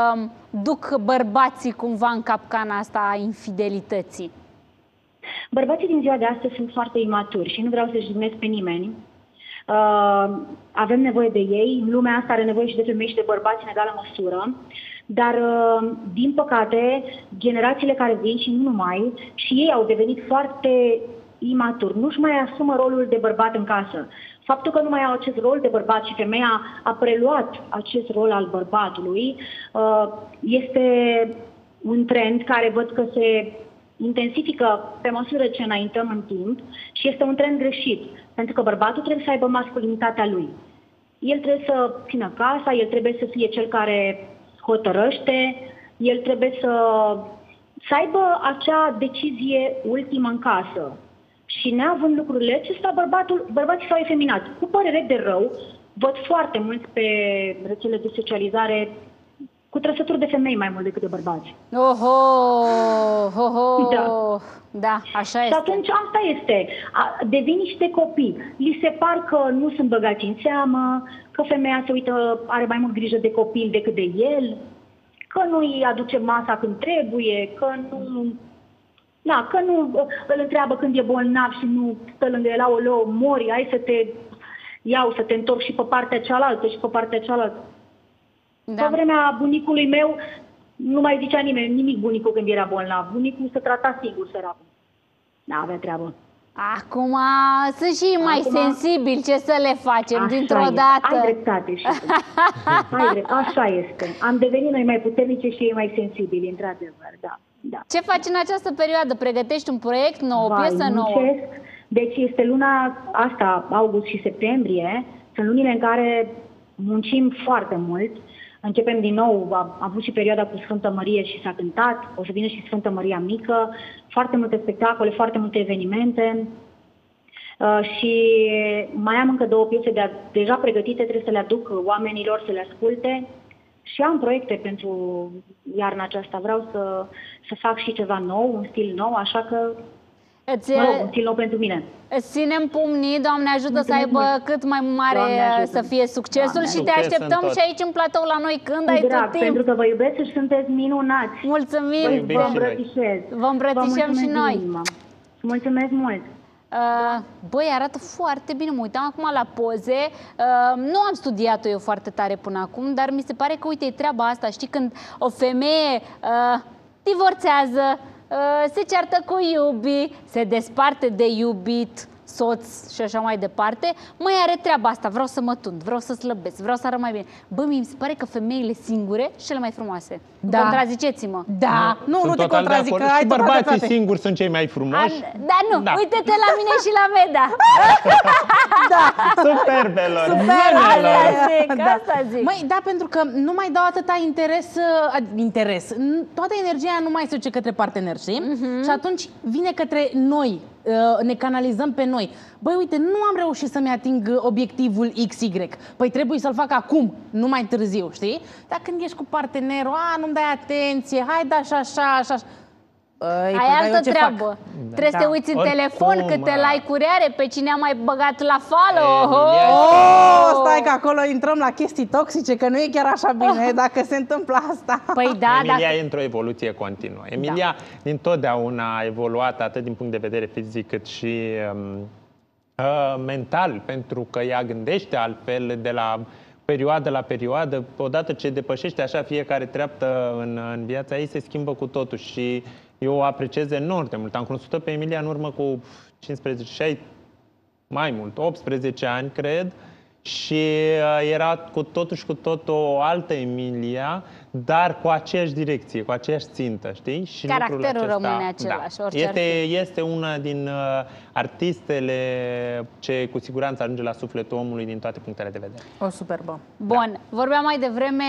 duc bărbații cumva în capcana asta a infidelității? Bărbații din ziua de astăzi sunt foarte imaturi și nu vreau să-și jignesc pe nimeni. Uh, avem nevoie de ei, lumea asta are nevoie și de femei și de bărbați în egală măsură, dar uh, din păcate generațiile care vin și nu numai, și ei au devenit foarte imaturi, nu-și mai asumă rolul de bărbat în casă. Faptul că nu mai au acest rol de bărbat și femeia a preluat acest rol al bărbatului uh, este un trend care văd că se intensifică pe măsură ce înaintăm în timp și este un trend greșit, pentru că bărbatul trebuie să aibă masculinitatea lui. El trebuie să țină casa, el trebuie să fie cel care hotărăște, el trebuie să, să aibă acea decizie ultimă în casă. Și neavând lucrurile acestea, bărbatul, bărbații s-au efeminat. Cu părere de rău, văd foarte mult pe rețelele de socializare cu trăsături de femei mai mult decât de bărbați. Oho! Oho! Da. Da, așa este. Și atunci asta este. Devin niște copii. Li se par că nu sunt băgați în seamă, că femeia se uită, are mai mult grijă de copil decât de el, că nu îi aduce masa când trebuie, că nu... Da, că nu îl întreabă când e bolnav și nu stă lângă el, aoleo, mori, hai să te iau, să te întorc și pe partea cealaltă și pe partea cealaltă. Da. Pe vremea bunicului meu nu mai zicea nimeni nimic bunicul când era bolnav. Bunicul se trata sigur, săracul. Da, avea treabă. Acum sunt și mai Acum... sensibili, ce să le facem dintr-o dată. Ai dreptate și tu. Ai drept. Așa este. Am devenit noi mai puternice și ei mai sensibili, într-adevăr. Da. Da. Ce faci în această perioadă? Pregătești un proiect nou, o piesă nouă? Deci este luna asta, august și septembrie. Sunt lunile în care muncim foarte mult. Începem din nou, a avut și perioada cu Sfântă Mărie și s-a cântat, o să vină și Sfântă Măria Mică, foarte multe spectacole, foarte multe evenimente uh, și mai am încă două piese de deja pregătite, trebuie să le aduc oamenilor să le asculte și am proiecte pentru iarna aceasta, vreau să, să fac și ceva nou, un stil nou, așa că... Îți, mă rog, un stil nou pentru mine. Ținem pumnii, Doamne ajută să aibă cât mai mare să fie succesul și te așteptăm și aici în platou la noi când ai tot timp. Pentru că vă iubesc și sunteți minunați. Mulțumim, vă îmbrățișez. Vă îmbrățișăm și noi. Mulțumesc mult. Băi, arată foarte bine, mă uitam acum la poze. Nu am studiat-o eu foarte tare până acum, dar mi se pare că, uite, e treaba asta. Știi, când o femeie divorțează, se ceartă cu iubii, se desparte de iubit, soț și așa mai departe, mai are treaba asta, vreau să mă tund, vreau să slăbesc, vreau să arăt mai bine. Bă, mi se pare că femeile singure sunt cele mai frumoase. Da. Contraziceți-mă. Da. Nu, sunt nu te contrazic, că ai bărbații singuri sunt cei mai frumoși. An... Da, nu. Da. Uite-te la mine și la Meda. Da. Superbelor. Superbelor. Asta zic, da. Asta zic. Măi, da, pentru că nu mai dau atâta interes, interes. Toată energia nu mai se duce către partener, știi? Mm-hmm. Și atunci vine către noi. Ne canalizăm pe noi. Băi, uite, nu am reușit să-mi ating obiectivul X Y. Păi trebuie să-l fac acum, nu mai târziu, știi? Dar când ești cu partenerul, a, nu-mi dai atenție, hai da așa, așa, așa. Ai altă treabă. Trebuie să te uiți în telefon câte like-uri are, pe cine a mai băgat la fală. Stai că acolo intrăm la chestii toxice, că nu e chiar așa bine dacă se întâmplă asta. Păi da, Emilia e într-o evoluție continuă. Emilia dintotdeauna a evoluat atât din punct de vedere fizic cât și mental, pentru că ea gândește altfel de la perioadă la perioadă. Odată ce depășește așa fiecare treaptă în, în viața ei, se schimbă cu totul și eu o apreciez enorm de mult. Am cunoscut-o pe Emilia în urmă cu cincisprezece, șaisprezece mai mult, optsprezece ani, cred, și era cu totul și cu totul o altă Emilia, dar cu aceeași direcție, cu aceeași țintă, știi? Și caracterul acesta rămâne același, da, orice este, este una din uh, artistele ce cu siguranță ajunge la sufletul omului din toate punctele de vedere. O superbă. Bun, da. Vorbeam mai devreme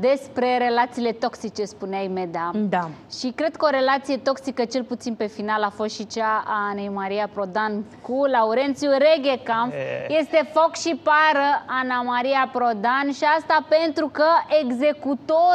despre relațiile toxice, spuneai, Meda. Da. Și cred că o relație toxică, cel puțin pe final, a fost și cea a Anei Maria Prodan cu Laurențiu Reghecampf. E... Este foc și pară Ana Maria Prodan și asta pentru că executor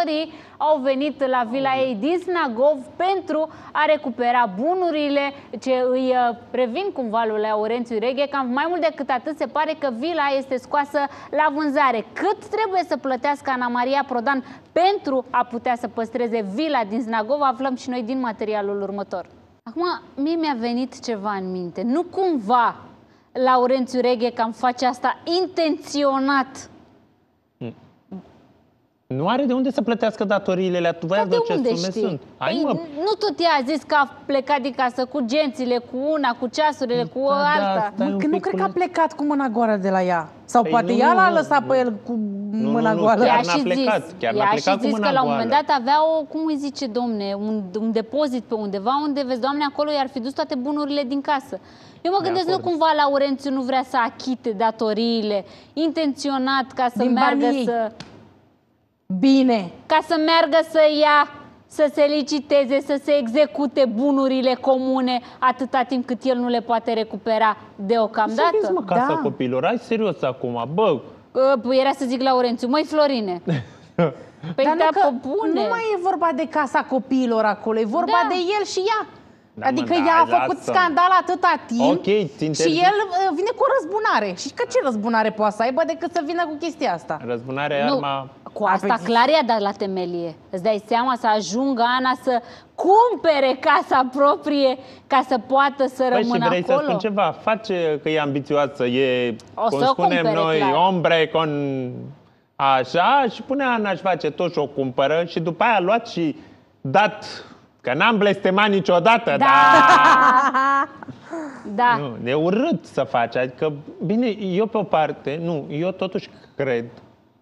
au venit la vila ei din Snagov pentru a recupera bunurile ce îi revin cumva lui Laurențiu Reghecampf. Mai mult decât atât, se pare că vila este scoasă la vânzare. Cât trebuie să plătească Ana Maria Prodan pentru a putea să păstreze vila din Snagov, aflăm și noi din materialul următor. Acum, mie mi-a venit ceva în minte. Nu cumva Laurențiu Reghecampf face asta intenționat? Nu are de unde să plătească datoriile, le-a tuvează de ce sume știi? Sunt. Ai, Ei, nu tot ea a zis că a plecat din casă cu gențile, cu una, cu ceasurile, da, cu alta. Da, mă, că nu cred că a plecat cu mâna goară de la ea. Sau Ei, poate nu, ea l-a lăsat nu, pe el cu nu, mâna nu, goală. Ea și zis, chiar ea și zis că la un moment dat avea o, cum îi zice, domne, un, un depozit pe undeva unde, vezi, doamne, acolo i-ar fi dus toate bunurile din casă. Eu mă gândesc, nu cumva Laurențiu nu vrea să achite datoriile intenționat ca să meargă să... Bine! Ca să meargă să ia, să se liciteze, să se execute bunurile comune atâta timp cât el nu le poate recupera deocamdată. Serios, mă, casa da. Copilor, ai serios acum, bă! Era să zic Laurențiu, măi Florine! Păi dar da, nu, bune. Nu mai e vorba de casa copiilor acolo, e vorba da. De el și ea. Da, adică mă, ea da, a făcut lasă. Scandal atâta timp okay, și el vine cu răzbunare. Și că ce răzbunare poate să aibă decât să vină cu chestia asta? Răzbunarea nu. Arma... Cu asta clar i-a dat la temelie. Îți dai seama să ajungă Ana să cumpere casa proprie ca să poată să păi rămână acolo? Și vrei să spun ceva? Face că e ambițioasă, e, o cum să spunem cumpere, noi, clar. Ombre con... Așa, și pune Ana și face tot și o cumpără și după aia a luat și dat... Că n-am blestemat niciodată, da. Dar... Da. Nu, e urât să faci. Adică, bine, eu pe o parte, nu, eu totuși cred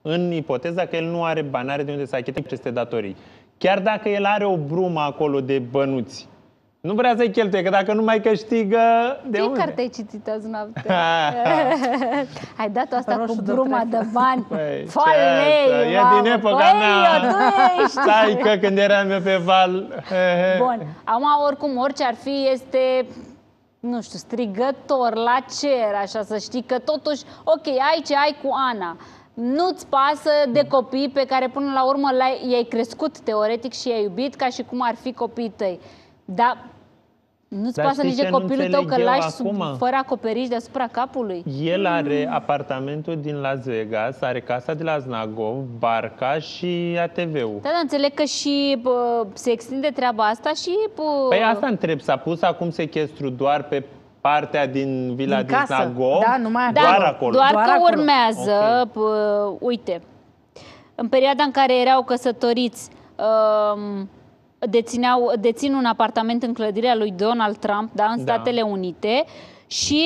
în ipoteza că el nu are bani, are de unde să achite aceste datorii. Chiar dacă el are o brumă acolo de bănuți, nu vrea să-i cheltuie, că dacă nu mai câștigă, de unde? Ce carte ai citit azi noapte? Ai dat-o asta cu bruma de bani. Falei, e din epoca mea. Stai că când eram eu pe val. Bun, acum oricum, orice ar fi, este... nu știu, strigător la cer, așa, să știi că totuși, ok, ai ce ai cu Ana. Nu-ți pasă de copii pe care până la urmă i-ai crescut teoretic și i-ai iubit ca și cum ar fi copiii tăi. Da, nu-ți pasă nici de copilul tău că lași sub, fără acoperiș deasupra capului? El are mm. apartamentul din Las Vegas, are casa de la Znagov, barca și A T V-ul. Da, da, înțeleg că și bă, se extinde treaba asta și... Bă... Păi asta întreb, s-a pus acum sechestru doar pe partea din vila din Znagov? Da, numai da, doar acolo. Doar, doar că acolo. Urmează, okay. Bă, uite, în perioada în care erau căsătoriți... Um, Dețineau, dețin un apartament în clădirea lui Donald Trump, da, în Statele da. Unite și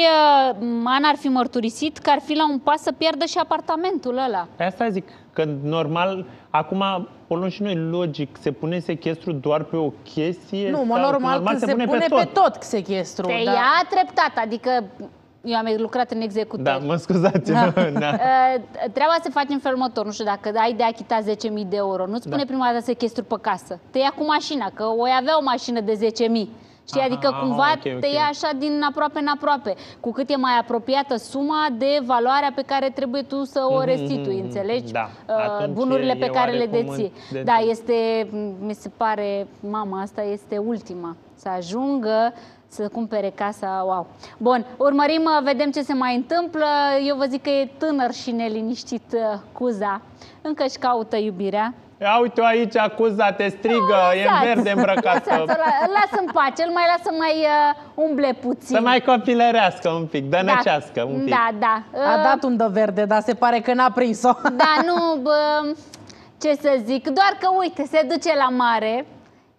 uh, Ana ar fi mărturisit că ar fi la un pas să pierdă și apartamentul ăla. Asta zic, că normal, acum, o luăm și noi logic, se pune sechestru doar pe o chestie? Nu, mă, normal, normal se, se pune, pune pe tot, pe tot sechestru. Pe da. Ea treptat, adică... Eu am lucrat în executări. Da, mă scuzați. Da. Da. Treaba se face în felul următor. Nu știu, dacă ai de achitat zece mii de euro, nu-ți pune da. Prima dată sechestru pe casă. Te ia cu mașina, că o avea o mașină de zece mii. Știi? Adică aha, cumva okay, te ia okay. așa din aproape în aproape. Cu cât e mai apropiată suma de valoarea pe care trebuie tu să o restitui, mm-hmm. înțelegi? Da. Bunurile pe care le deții. De... Da, este, mi se pare, mama asta este ultima. Să ajungă să cumpere casa, wow. Bun, urmărim, vedem ce se mai întâmplă. Eu vă zic că e tânăr și neliniștit Cuza. Încă își caută iubirea. Ia uite-o aici, Cuza, te strigă, no, e în verde îmbrăcată. Lasă-mi pace, îl mai lasă mai uh, umble puțin. Să mai copilărească un pic, dănăcească da. Un pic. Da, da. A uh... dat undă verde, dar se pare că n-a prins-o. Da, nu, bă, ce să zic, doar că uite, se duce la mare...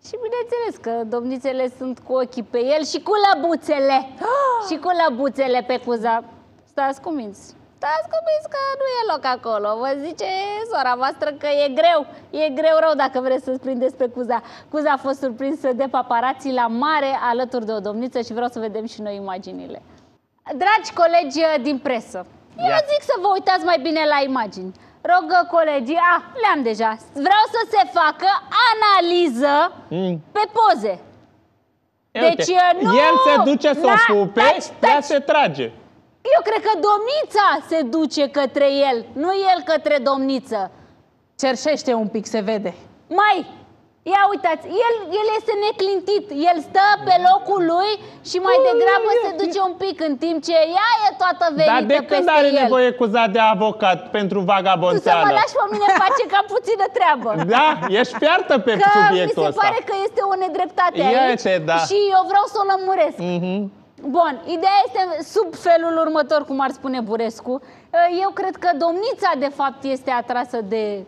Și bineînțeles că domnițele sunt cu ochii pe el și cu lăbuțele. Și cu lăbuțele pe Cuza. Stați cu minți. Stați cu minți că nu e loc acolo. Vă zice sora voastră că e greu. E greu rău dacă vreți să-ți prindeți pe Cuza. Cuza a fost surprinsă de paparații la mare alături de o domniță și vreau să vedem și noi imaginile. Dragi colegi din presă, eu yeah. zic să vă uitați mai bine la imagini. Rog colegii, a, le-am deja. Vreau să se facă analiză mm. pe poze. Deci nu... El se duce să o pupe, ea se trage. Eu cred că domnița se duce către el, nu el către domniță. Cerșește un pic, se vede. Mai, ia uitați, el, el este neclintit, el stă pe locul lui și mai degrabă se duce un pic, în timp ce ea e toată venită peste el. Dar de când are el nevoie Cuza de avocat pentru vagabonțeală? Tu să mă lași pe mine face cam puțină treabă. Da, ești fiartă pe că subiectul ăsta. Că mi se pare că este o nedreptate aici Iete, da. și eu vreau să o lămuresc. Mm-hmm. Bun, ideea este sub felul următor, cum ar spune Burescu. Eu cred că domnița, de fapt, este atrasă de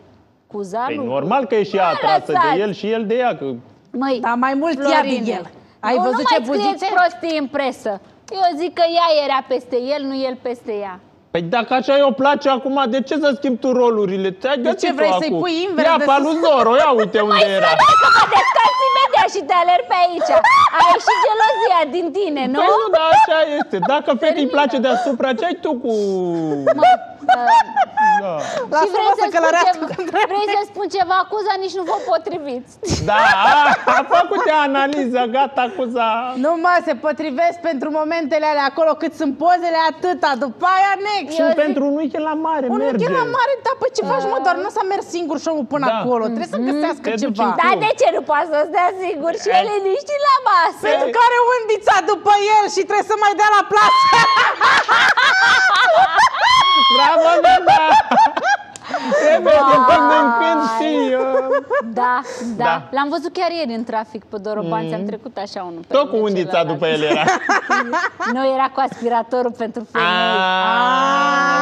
Cuza. Păi, normal că e și ea atrasă de el și el de ea. Că... Măi, dar mai mult Florine, ea din el. Ai nu, văzut nu ce mai scrieți prostii în presă. Eu zic că ea era peste el, nu el peste ea. Păi dacă așa i-o place acum, de ce să schimbi tu rolurile? Te-ai găsit tu acum. De ce vrei să-i pui invers? Ia paluzor, ia uite unde era. Mai sără că mă descalți imediat și te alerg pe aici. Ai și gelozia din tine, nu? Păi nu, dar așa este. Dacă fetei îi place deasupra, ce-ai tu cu... Mă, da. Și vrei să să-ți spun ceva, Cuza, nici nu vă potriviți. Da, a făcut ea analiză, gata, Cuza. Nu mă, se potrivesc pentru momentele alea acolo, cât sunt pozele, atâta, după aia next. Și pentru un weekend la mare merge. Un weekend la mare, da, păi ce faci, mă, doar nu s-a mers singur show-ul până acolo, trebuie să găsească ceva. Da, de ce nu poate să stea singur și el e nici la masă? Pentru că are undița după el și trebuie să mai dea la plasă. Bravo, Nanda! Trebuie de când în când și... Da, da. L-am văzut chiar ieri în trafic pe Dorobanți, am trecut așa unul. Tot cu undița după el era. Nu, era cu aspiratorul pentru femei.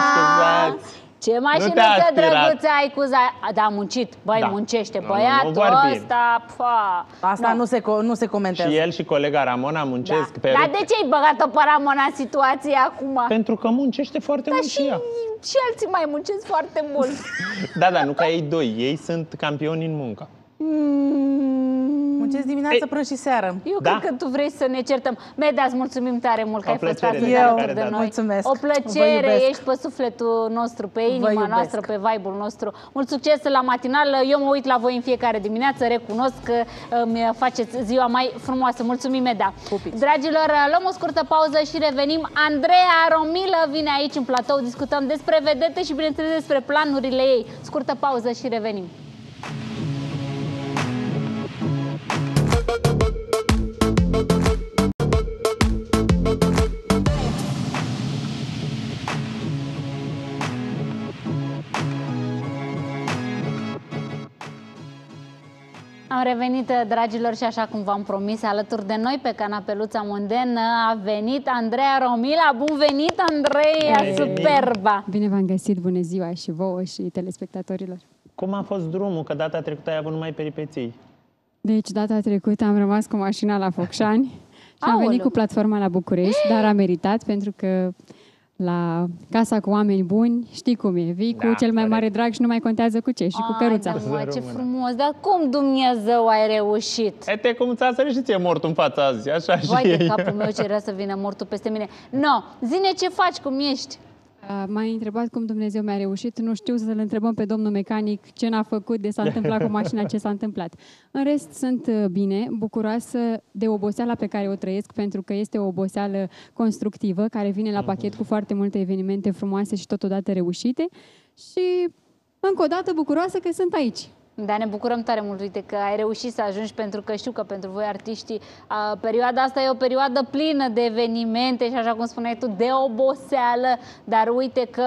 Scuzați! Ce mașinuță drăguță ai, Cuza? Da, muncit. Băi, da. muncește. Băiatul ăsta, pua. Asta no. nu, se, nu se comentează. Și el și colega Ramona muncesc da. pe... Dar de ce ai băgat-o pe Ramona în situație acum? Pentru că muncește foarte da, mult și ea. Și alții mai muncesc foarte mult. Da, da, nu ca ei doi. Ei sunt campioni în muncă. Mm. Muncesc dimineață, prânz și seară. Eu da. cred că tu vrei să ne certăm. Meda, îți mulțumim tare mult că ai fost astăzi alături de noi. Mulțumesc. O plăcere, ești pe sufletul nostru, pe inima noastră, pe vibe-ul nostru. Mult succes la matinal. Eu mă uit la voi în fiecare dimineață, recunosc că îmi faceți ziua mai frumoasă. Mulțumim, Meda. Pupiți. Dragilor, luăm o scurtă pauză și revenim. Andreea Romila vine aici în platou, discutăm despre vedete și bineînțeles despre planurile ei. Scurtă pauză și revenim. Am revenit, dragilor, și așa cum v-am promis, alături de noi pe canapeluța Monden a venit Andreea Romila. Bun venit, Andreea, superba! Bine v-am găsit, bună ziua și vouă și telespectatorilor. Cum a fost drumul, că data trecută ai avut numai peripeții? Deci data trecută am rămas cu mașina la Focșani și Aoleu. am venit cu platforma la București, dar a meritat pentru că la casa cu oameni buni, știi cum e, vii da, cu cel mai mare drag și nu mai contează cu ce, și Ai, cu căruța. Da, mă, ce frumos, dar cum Dumnezeu ai reușit? E, te cum ți-a sărit și ție mortul în fața azi, așa Vai și Vai de capul meu, ce era să vină mortul peste mine. No, zine ce faci, cum ești? M-ai întrebat cum Dumnezeu mi-a reușit. Nu știu, să-l întrebăm pe domnul mecanic ce n-a făcut, de s-a întâmplat cu mașina, ce s-a întâmplat. În rest, sunt bine, bucuroasă de oboseala pe care o trăiesc, pentru că este o oboseală constructivă, care vine la pachet cu foarte multe evenimente frumoase și totodată reușite. Și, încă o dată, bucuroasă că sunt aici. Dar ne bucurăm tare mult, uite, că ai reușit să ajungi, pentru că știu că pentru voi artiștii a, perioada asta e o perioadă plină de evenimente și, așa cum spuneai tu, de oboseală, dar uite că,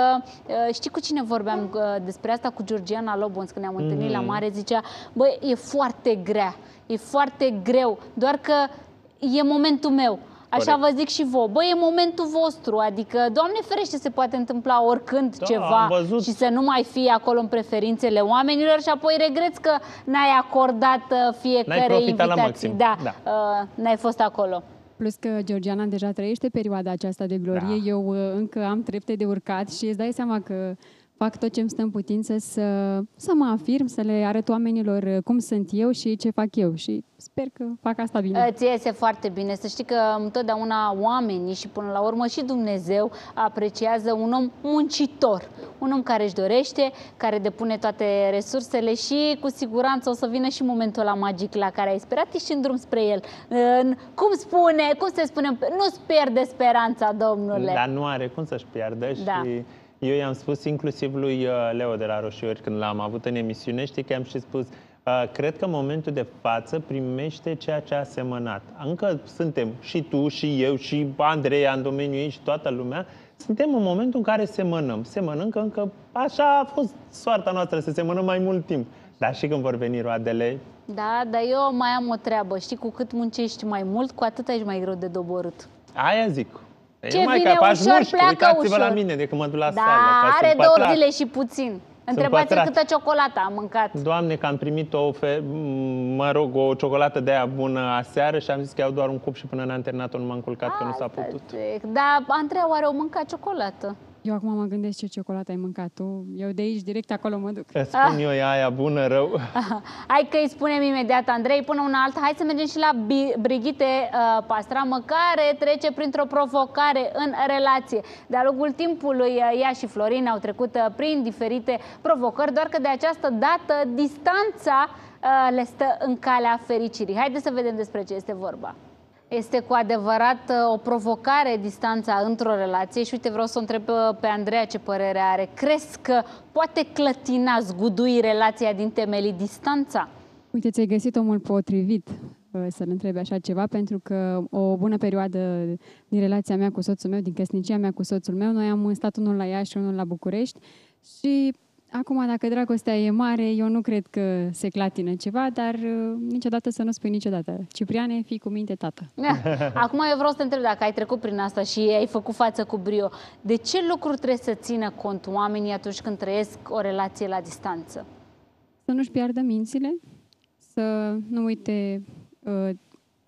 știi cu cine vorbeam a, despre asta? Cu Georgiana Lobons, când ne-am întâlnit mm. la mare, zicea, băi, e foarte grea, e foarte greu, doar că e momentul meu. Așa corect. Vă zic și vouă. Băi, e momentul vostru, adică, Doamne ferește, se poate întâmpla oricând da, ceva și să nu mai fie acolo în preferințele oamenilor și apoi regreți că n-ai acordat fiecare invitație. Da, da. Uh, n-ai fost acolo. Plus că Georgiana deja trăiește perioada aceasta de glorie, da. Eu încă am trepte de urcat și îți dai seama că fac tot ce-mi stă în putință să, să mă afirm, să le arăt oamenilor cum sunt eu și ce fac eu. Și sper că fac asta bine. Ți iese foarte bine. Să știi că întotdeauna oamenii și până la urmă și Dumnezeu apreciază un om muncitor. Un om care își dorește, care depune toate resursele și cu siguranță o să vină și momentul ăla magic la care ai sperat. Ești în drum spre el. Cum spune, cum se spune, nu-ți pierde speranța, domnule. Dar nu are cum să-și pierdă și... Da. Eu i-am spus inclusiv lui Leo de la Roșiori când l-am avut în emisiune, știi că i-am și spus, uh, cred că în momentul de față primește ceea ce a semănat. Încă suntem și tu, și eu, și Andreea în domeniul ei și toată lumea, suntem în momentul în care semănăm. Semănăm că încă așa a fost soarta noastră, să semănăm mai mult timp. Dar și când vor veni roadele... Da, dar eu mai am o treabă. Știi, cu cât muncești mai mult, cu atât ești mai greu de doborât. Aia zic. Ce mai vine ușor, pleacă ușor. La mine de când mă duc la da, sală. Are două zile și puțin. Întrebați-l câtă ciocolată am mâncat. Doamne, că am primit o, mă rog, o ciocolată de aia bună aseară și am zis că iau doar un cup și până n-am terminat-o nu m-am culcat, a, că nu s-a putut. Dar, Andreea, oare o mânca ciocolată? Eu acum mă gândesc ce ciocolată ai mâncat tu. Eu de aici, direct acolo mă duc. Îți spun ah. eu, e aia bună, rău. Ah. Hai că îi spunem imediat, Andrei, până una alta. Hai să mergem și la Brigitte uh, Pastramă, care trece printr-o provocare în relație. De-a lungul timpului, uh, ea și Florin au trecut uh, prin diferite provocări, doar că de această dată distanța uh, le stă în calea fericirii. Haideți să vedem despre ce este vorba. Este cu adevărat o provocare distanța într-o relație și uite, vreau să o întreb pe Andreea ce părere are. Crezi că poate clătina, zgudui relația din temelii distanța? Uite, ți-ai găsit omul potrivit să-l întrebi așa ceva, pentru că o bună perioadă din relația mea cu soțul meu, din căsnicia mea cu soțul meu, noi am stat unul la Iași și unul la București și... Acum, dacă dragostea e mare, eu nu cred că se clatină ceva, dar uh, niciodată să nu spui niciodată. Cipriane, fii cu minte, tată. Acum eu vreau să te întreb dacă ai trecut prin asta și ai făcut față cu brio. De ce lucruri trebuie să țină cont oamenii atunci când trăiesc o relație la distanță? Să nu-și piardă mințile, să nu uite uh,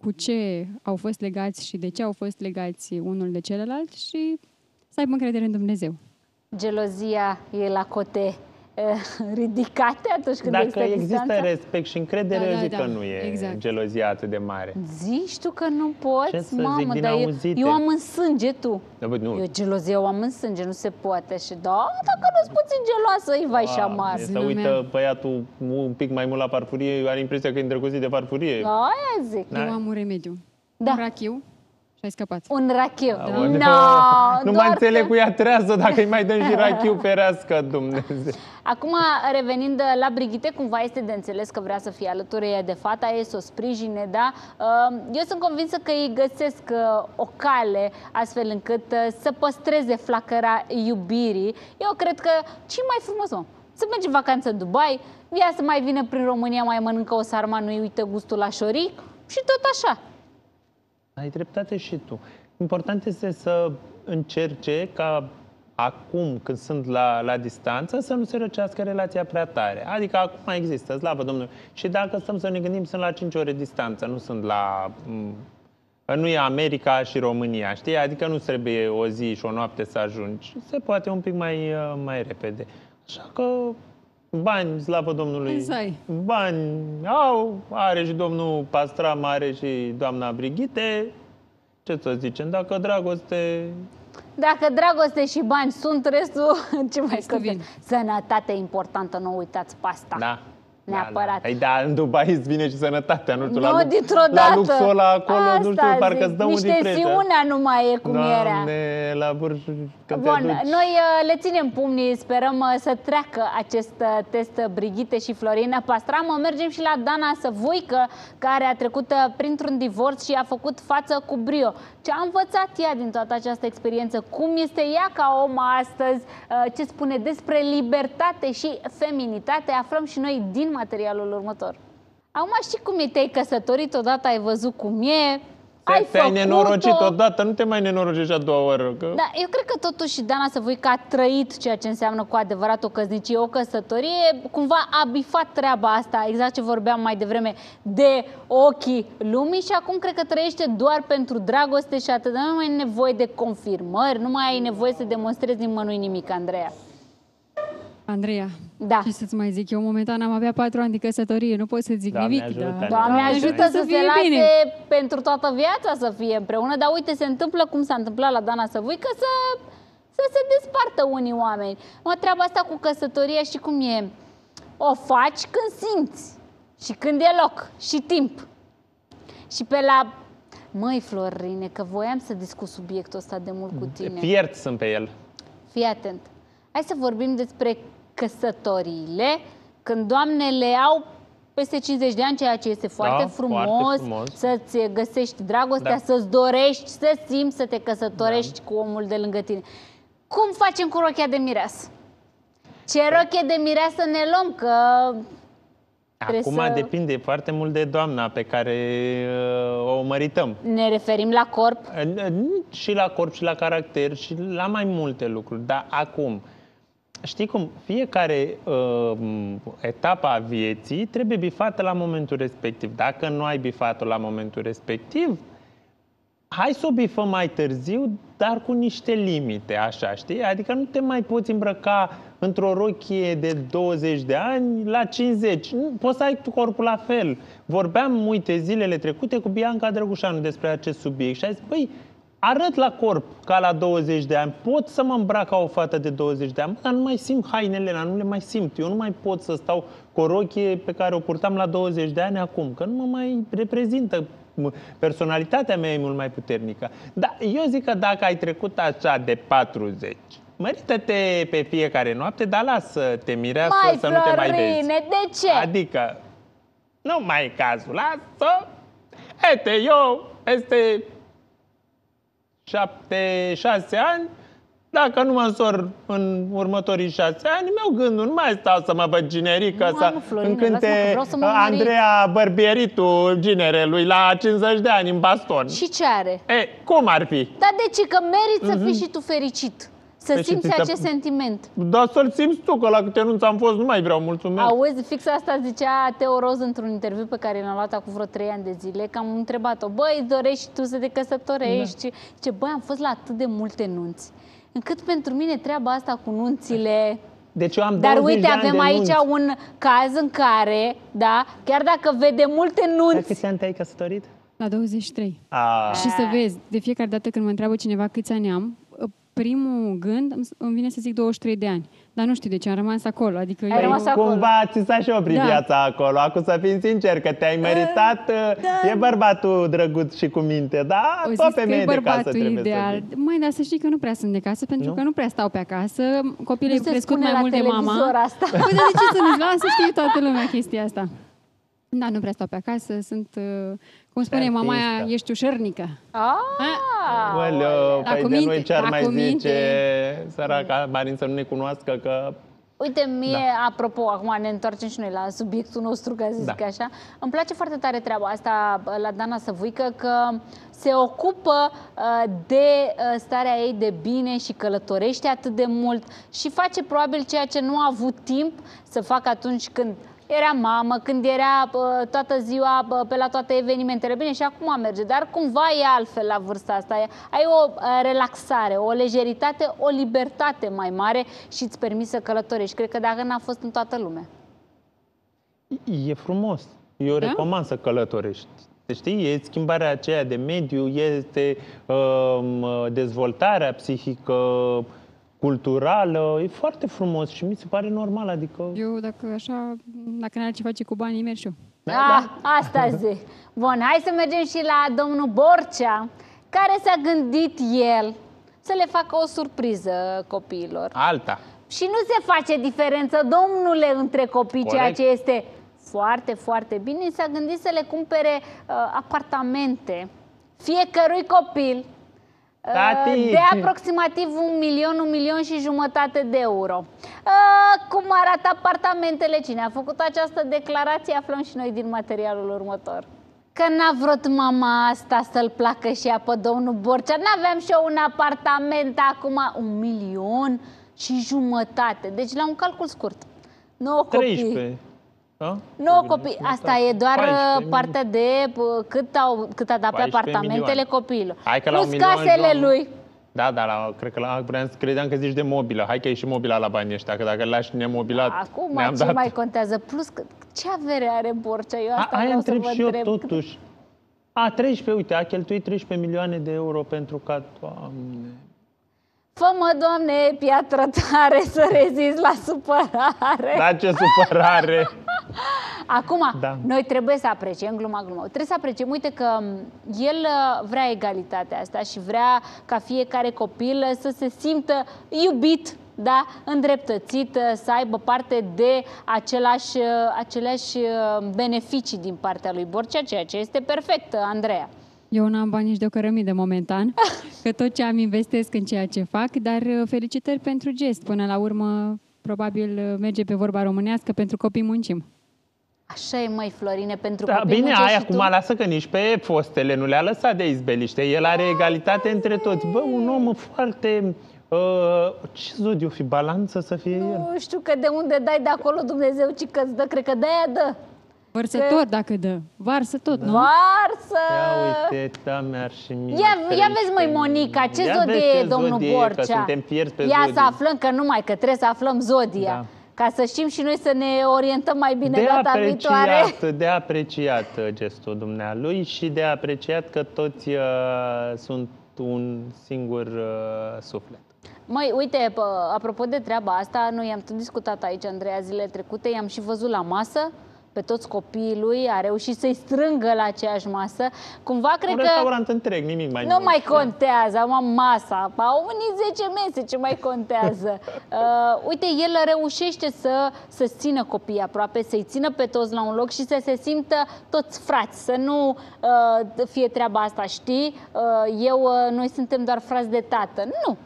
cu ce au fost legați și de ce au fost legați unul de celălalt și să aibă încredere în Dumnezeu. Gelozia e la cote ridicate atunci când există Dacă există respect și încredere, da, da, zic da, că nu e exact. Gelozia atât de mare. Zici tu că nu poți? Mamă, dar eu, eu am în sânge, tu. Da, bă, nu. Eu gelozia o am în sânge, nu se poate. Și da, dacă nu-s puțin geloasă, îi vai și amar. Să uită băiatul un pic mai mult la farfurie, are impresia că e îndrăgostit de farfurie. Da, aia zic. Eu am un remediu. Da. Un rachiu. Și ai scăpat. Un rachiu. Da. No, nu mai înțeleg că... cu ea trează dacă îi mai dăm și rachiu ferească, Dumnezeu. Acum, revenind la Brigitte, cumva este de înțeles că vrea să fie alături de fata ei, să o sprijine, da? Eu sunt convinsă că ei găsesc o cale astfel încât să păstreze flacăra iubirii. Eu cred că ce mai frumos, mă? Să mergi în vacanță în Dubai, ea să mai vină prin România, mai mănâncă o sarma, nu-i uită gustul la șoric și tot așa. Ai dreptate și tu. Important este să încerce ca acum, când sunt la, la distanță, să nu se răcească relația prea tare. Adică acum mai există, slavă Domnului. Și dacă stăm să ne gândim, sunt la cinci ore distanță, nu sunt la... Nu e America și România, știi? Adică nu trebuie o zi și o noapte să ajungi. Se poate un pic mai, mai repede. Așa că... Bani, slavă Domnului, bani au, are și domnul Pastramă, are și doamna Brigitte. Ce să zicem, dacă dragoste... Dacă dragoste și bani sunt, restul, ce mai scăpim? Sănătatea importantă, nu uitați pasta. Da. Neapărat. Da, da. Da, în Dubai îți vine și sănătatea, nu știu, la, la luxul ăla acolo, asta nu știu, parcă îți dă un niște tensiunea nu mai e cum era. La Burj, bun, noi le ținem pumnii, sperăm să treacă acest test Brigitte și Florina Pastramă. Mergem și la Dana Săvoică, care a trecut printr-un divorț și a făcut față cu brio. Ce a învățat ea din toată această experiență? Cum este ea ca om astăzi? Ce spune despre libertate și feminitate? Aflăm și noi din materialul următor. Acum știi cum e, te-ai căsătorit, odată ai văzut cum e, Te-ai te nenorocit odată, nu te mai nenorocești a doua oră. Că... Da, eu cred că totuși Dana Săvoică a trăit ceea ce înseamnă cu adevărat o căsnicie, o căsătorie. Cumva a bifat treaba asta, exact ce vorbeam mai devreme, de ochii lumii și acum cred că trăiește doar pentru dragoste și atât. Nu mai ai nevoie de confirmări, nu mai ai nevoie să demonstrezi nimănui nimic, Andreea. Andreea, da. Ce să-ți mai zic? Eu momentan am avea patru ani de căsătorie, nu pot să zic Doamne nimic. Ajută, da. Doamne ajută să, să se lase bine. Pentru toată viața să fie împreună, dar uite, se întâmplă cum s-a întâmplat la Dana Săvoică, să, să se despartă unii oameni. Mă, treaba asta cu căsătoria și cum e? O faci când simți și când e loc și timp. Și pe la... Măi, Florine, că voiam să discut subiectul ăsta de mult cu tine. Fiert sunt pe el. Fii atent. Hai să vorbim despre căsătoriile, când doamnele au peste cincizeci de ani, ceea ce este foarte, da, frumos, foarte frumos, să-ți găsești dragostea, da, să-ți dorești, să simți, să te căsătorești, da, cu omul de lângă tine. Cum facem cu rochia de mireasă? Ce rochie de mireasă ne luăm? Că acum să... depinde foarte mult de doamna pe care uh, o mărităm. Ne referim la corp? Și la corp, și la caracter, și la mai multe lucruri. Dar acum... Știi cum? Fiecare uh, etapă a vieții trebuie bifată la momentul respectiv. Dacă nu ai bifat-o la momentul respectiv, hai să o bifăm mai târziu, dar cu niște limite, așa, știi? Adică nu te mai poți îmbrăca într-o rochie de douăzeci de ani la cincizeci. Nu, poți să ai tu corpul la fel. Vorbeam, uite, zilele trecute cu Bianca Drăgușanu despre acest subiect și a zis, băi, arăt la corp ca la douăzeci de ani, pot să mă îmbrac ca o fată de douăzeci de ani, dar nu mai simt hainele, nu le mai simt. Eu nu mai pot să stau cu o rochie pe care o purtam la douăzeci de ani acum, că nu mă mai reprezintă. Personalitatea mea e mult mai puternică. Dar eu zic că dacă ai trecut așa de patruzeci, mărită-te pe fiecare noapte, dar lasă-te mireasă mai, să Florine, nu te mai vezi. De ce? Adică, nu mai e cazul, lasă, ete eu, este... șapte, șase ani, dacă nu mă însor în următorii șase ani, mi-au gândul, nu mai stau să mă văd ginerică, să încânte Andreea Bărbieritu, ginerelui, la cincizeci de ani în baston. Și ce are? E, cum ar fi? Dar de ce? Că meriți să fii și tu fericit. Să simți acest sentiment. Dar să-l simți tu, că la câte anunț am fost, nu mai vreau, mulțumesc. Auzi, fix asta zicea Teo Roz într-un interviu pe care l-am luat acum vreo trei ani de zile, că am întrebat-o, băi, dorești tu să te căsătorești? Da. Ce, băi, am fost la atât de multe nunți, încât pentru mine treaba asta cu nunțile... Deci eu am Dar uite, avem aici nunți. Un caz în care, da, chiar dacă vede multe nunți... Câți ani te-ai căsătorit? La douăzeci și trei. A. Și să vezi, de fiecare dată când mă întreabă cineva câți ani am, primul gând îmi vine să zic douăzeci și trei de ani. Dar nu știu de ce, am rămas acolo. Adică ai eu... rămas acolo. Cumva ți s-a și oprit, da, viața acolo. Acum să fim sinceri, că te-ai meritat. Da. E bărbatul drăguț și cu minte, da? O tot femeie de casă trebuie ideal. Să fii. Mai, dar să știi că nu prea sunt de casă, pentru nu? Că nu prea stau pe acasă. Copiii îi crescut mai mult de mama. Asta. Păi, de ce să nu-ți lasă? Știe toată lumea chestia asta. Da, nu prea stau pe acasă, sunt... Cum spune mama, ești ușărnică. Aaaa! Păi de noi ce-ar mai zice săraca Marin să nu ne cunoască că... Uite, mie, apropo, acum ne întoarcem și noi la subiectul nostru, ca să zic așa, îmi place foarte tare treaba asta la Dana Săvoică, că se ocupă de starea ei de bine și călătorește atât de mult și face probabil ceea ce nu a avut timp să facă atunci când... Era mamă, când era uh, toată ziua uh, pe la toate evenimentele. Bine, și acum merge, dar cumva e altfel la vârsta asta. Ai o uh, relaxare, o lejeritate, o libertate mai mare și îți permiți să călătorești. Cred că dacă n-a fost în toată lumea. E frumos. Eu da? recomand să călătorești. Știi, e schimbarea aceea de mediu, este uh, dezvoltarea psihică, culturală, e foarte frumos și mi se pare normal, adică... Eu, dacă așa, dacă n-are ce face cu banii, merg și eu. Da, da. Asta zi. Bun, hai să mergem și la domnul Borcea, care s-a gândit el să le facă o surpriză copiilor. Alta. Și nu se face diferență, domnule, între copii, corect, ceea ce este foarte, foarte bine. S-a gândit să le cumpere uh, apartamente fiecărui copil, Tati. de aproximativ un milion, un milion și jumătate de euro. Cum arată apartamentele? Cine a făcut această declarație? Aflăm și noi din materialul următor. că n-a vrut mama asta să-l placă și ea pe domnul Borcea. N-aveam și eu un apartament acum, un milion și jumătate. Deci la un calcul scurt. nouă copii. treisprezece. Da? nouă copii. Asta e doar paisprezece partea de cât, au, cât a dat pe apartamentele milioane. copiilor. Hai că la plus casele milion, lui. Da, da, la, cred că la, credeam că zici de mobilă. Hai că e și mobila la banii ăștia, că dacă îl lași nemobilat. Acum ne ce dat. mai contează? Plus, ce avere are Borcea? Eu asta a, aia întreb și întreb. eu totuși. A, treisprezece, uite, a cheltuit treisprezece milioane de euro pentru ca... Doamne... Fă-mă, Doamne, piatră tare să rezist la supărare. Da, ce supărare! Acum, da. noi trebuie să apreciem, gluma, gluma. Trebuie să apreciem. Uite că el vrea egalitatea asta și vrea ca fiecare copil să se simtă iubit, da? Îndreptățit, să aibă parte de același, aceleași beneficii din partea lui Borcea, ceea ce este perfect, Andreea. Eu n-am bani nici de o cărămidă momentan, că tot ce am investesc în ceea ce fac, dar felicitări pentru gest. Până la urmă, probabil merge pe vorba românească, pentru copii muncim. Așa e, măi, Florine, pentru da, copii bine, aia acum lasă că nici pe fostele nu le-a lăsat de izbeliște. El are egalitate între toți. Bă, un om foarte... Uh, ce zodiu fi? Balanță să fie nu, el? Nu știu că de unde dai de acolo Dumnezeu, ci că-ți dă, cred că de-aia dă. Vărsător dacă dă. Varsă tot, da. nu? Varsă! Ia uite, da, mi-ar și mie. Ia, ia vezi, măi, Monica, ce ia zodie e domnul zodie, Borcea? Că suntem pierzi pe ia zodii. Să aflăm, că numai că trebuie să aflăm zodia. Da. Ca să știm și noi să ne orientăm mai bine de data apreciat, viitoare. De apreciat gestul dumnealui și de apreciat că toți uh, sunt un singur uh, suflet. Măi, uite, pă, apropo de treaba asta, noi am tot discutat aici, Andreea, zilele trecute, i-am și văzut la masă pe toți copiii lui, a reușit să-i strângă la aceeași masă. Cumva, cred că... Un restaurant întreg, nimic mai... Nu mai contează, am masa, au unii zece mese, ce mai contează? Uh, uite, el reușește să, să țină copiii aproape, să-i țină pe toți la un loc și să se simtă toți frați, să nu uh, fie treaba asta, știi? Uh, eu, uh, noi suntem doar frați de tată. Nu!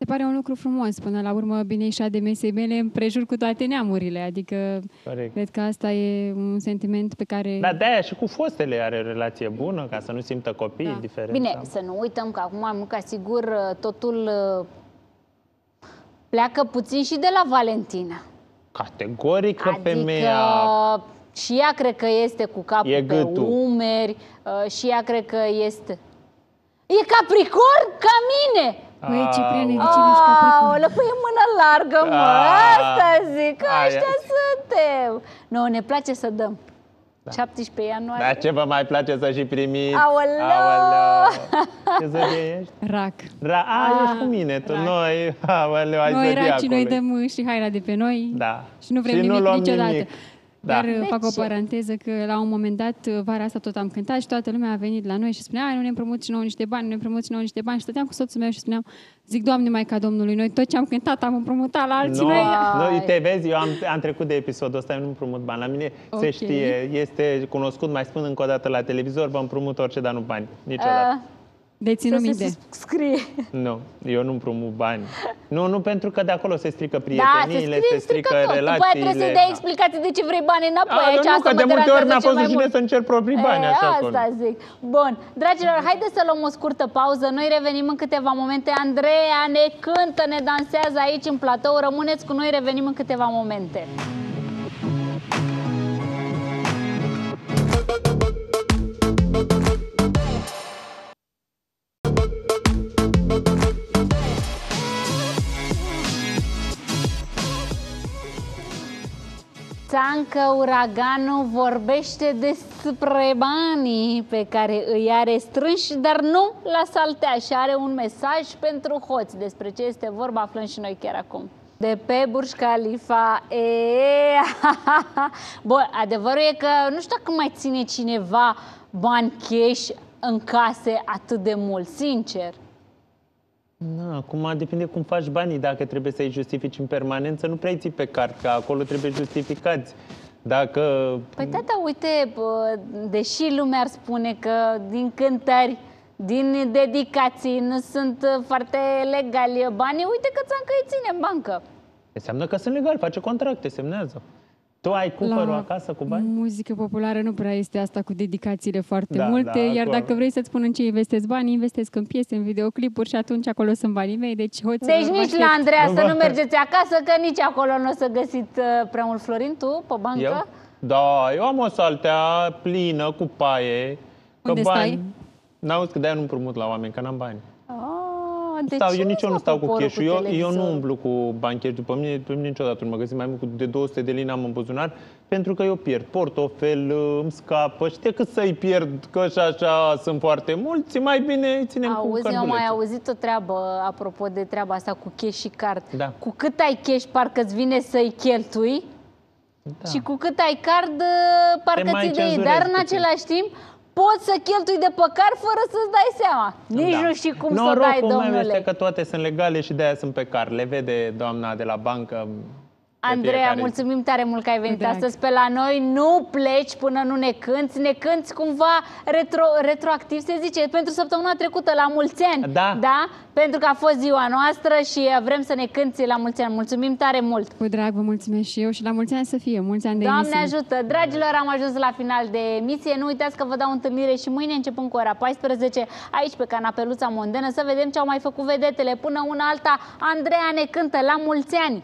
Se pare un lucru frumos. Până la urmă, bine-i și-a de mesei mele împrejur cu toate neamurile. Adică, corect. Cred că asta e un sentiment pe care... Dar de-aia și cu fostele are o relație bună, ca să nu simtă copiii da. diferența. Bine, să nu uităm că acum, mult ca sigur, totul pleacă puțin și de la Valentina. Categorică adică... femeia... Și ea cred că este cu capul pe umeri, și ea cred că este... E Capricorn ca mine! Băi, Cipriane, de ce ești Capricorn? Aolea, păi e mână largă, mă, asta zic, ăștia suntem. Noi ne place să dăm. Da. șaptesprezece ianuarie. Dar ce vă mai place să și primiți? Aolea! Aolea! Ce zodie ești? Rac. Ra A, ești cu mine, tu, rac. noi, aolea, ai zodiacului. Noi raci, noi dăm și haina de pe noi da. și nu vrem și nimic nu niciodată. Nimic. Da. Dar de fac ce? o paranteză că la un moment dat, vara asta tot am cântat și toată lumea a venit la noi și spunea, ai, nu ne împrumut și nouă niște bani, nu ne împrumut și nouă niște bani. Și stăteam cu soțul meu și spuneam, zic, Doamne, Maica Domnului, noi tot ce am cântat am împrumutat la alții. No, noi, te vezi, eu am, am trecut de episodul ăsta, eu nu împrumut bani. La mine okay. se știe, este cunoscut, mai spun încă o dată la televizor, vă împrumut orice, dar nu bani, niciodată. Uh. Deținu minte. Se scrie. Nu, eu nu împrumut bani. Nu, nu, pentru că de acolo se strică prieteniile, da, se strică, strică relațiile. După aia trebuie să-i dai da. explicații de ce vrei bani înapoi. A, aici, nu, asta că de multe ori mi-a fost rușine să încerc proprii bani. E, așa asta acolo. zic. Bun, dragilor, haideți să luăm o scurtă pauză. Noi revenim în câteva momente. Andreea ne cântă, ne dansează aici în platou. Rămâneți cu noi, revenim în câteva momente. Țancă, uraganul vorbește despre banii pe care îi are strânși, dar nu la saltea și are un mesaj pentru hoți. Despre ce este vorba aflăm și noi chiar acum. De pe Burj Khalifa. Eee, Bun, adevărul e că nu știu dacă mai ține cineva bani cash în case atât de mult, sincer. Na, acum depinde cum faci banii, dacă trebuie să-i justifici în permanență, nu prea-i ții pe card, că acolo trebuie justificați. Dacă... Păi da, da, uite, deși lumea ar spune că din cântări, din dedicații nu sunt foarte legali banii, uite că ți-am că îi ține în bancă. Înseamnă că sunt legal, face contracte, semnează. Tu ai cumpărul acasă cu bani? Muzică populară nu prea este asta cu dedicațiile foarte da, multe, da, iar acolo. Dacă vrei să-ți spun în ce investesc bani, investesc în piese, în videoclipuri și atunci acolo sunt banii mei. Deci, deci nici la Andreea să nu mergeți acasă, că nici acolo nu o să găsiți prea mult. Florin, tu, pe bancă? Eu? Da, eu am o saltea plină cu paie. Unde că bani. N-auzi că de-aia nu împrumut la oameni, că n-am bani. De stau, eu nici eu nu stau cu cash-ul, eu, eu nu umblu cu bani cash. După mine, pe mine niciodată nu mă găsim mai mult de două sute de lei am în buzunar, pentru că eu pierd portofel, îmi scapă, știi cât să-i pierd, că și așa sunt foarte mulți, mai bine ținem auzi, cu cardulețe. Auzi, eu am mai auzit o treabă, apropo de treaba asta cu cash și card. Da. Cu cât ai cash, parcă-ți vine să-i cheltui da. Și cu cât ai card, parcă-ți idei, dar în același timp, poți să cheltui de păcar fără să-ți dai seama. Nici da. Nu știi cum să dai, domnule. Mai este că toate sunt legale și de-aia sunt pe car. Le vede doamna de la bancă. Andreea, mulțumim tare mult că ai venit drag. Astăzi pe la noi. Nu pleci până nu ne cânti. Ne cânti cumva retro, retroactiv, se zice, pentru săptămâna trecută, la mulți ani. Da. Da? Pentru că a fost ziua noastră și vrem să ne cânti la mulți ani. Mulțumim tare mult. Cu drag, vă mulțumesc și eu și la mulți ani să fie. Mulți ani de Doamne emisie. Ajută! Dragilor, am ajuns la final de emisie. Nu uitați că vă dau întâlnire și mâine, începând cu ora paisprezece, aici pe canapeluța mondenă, să vedem ce au mai făcut vedetele. Până una alta, Andreea ne cântă la mulți ani.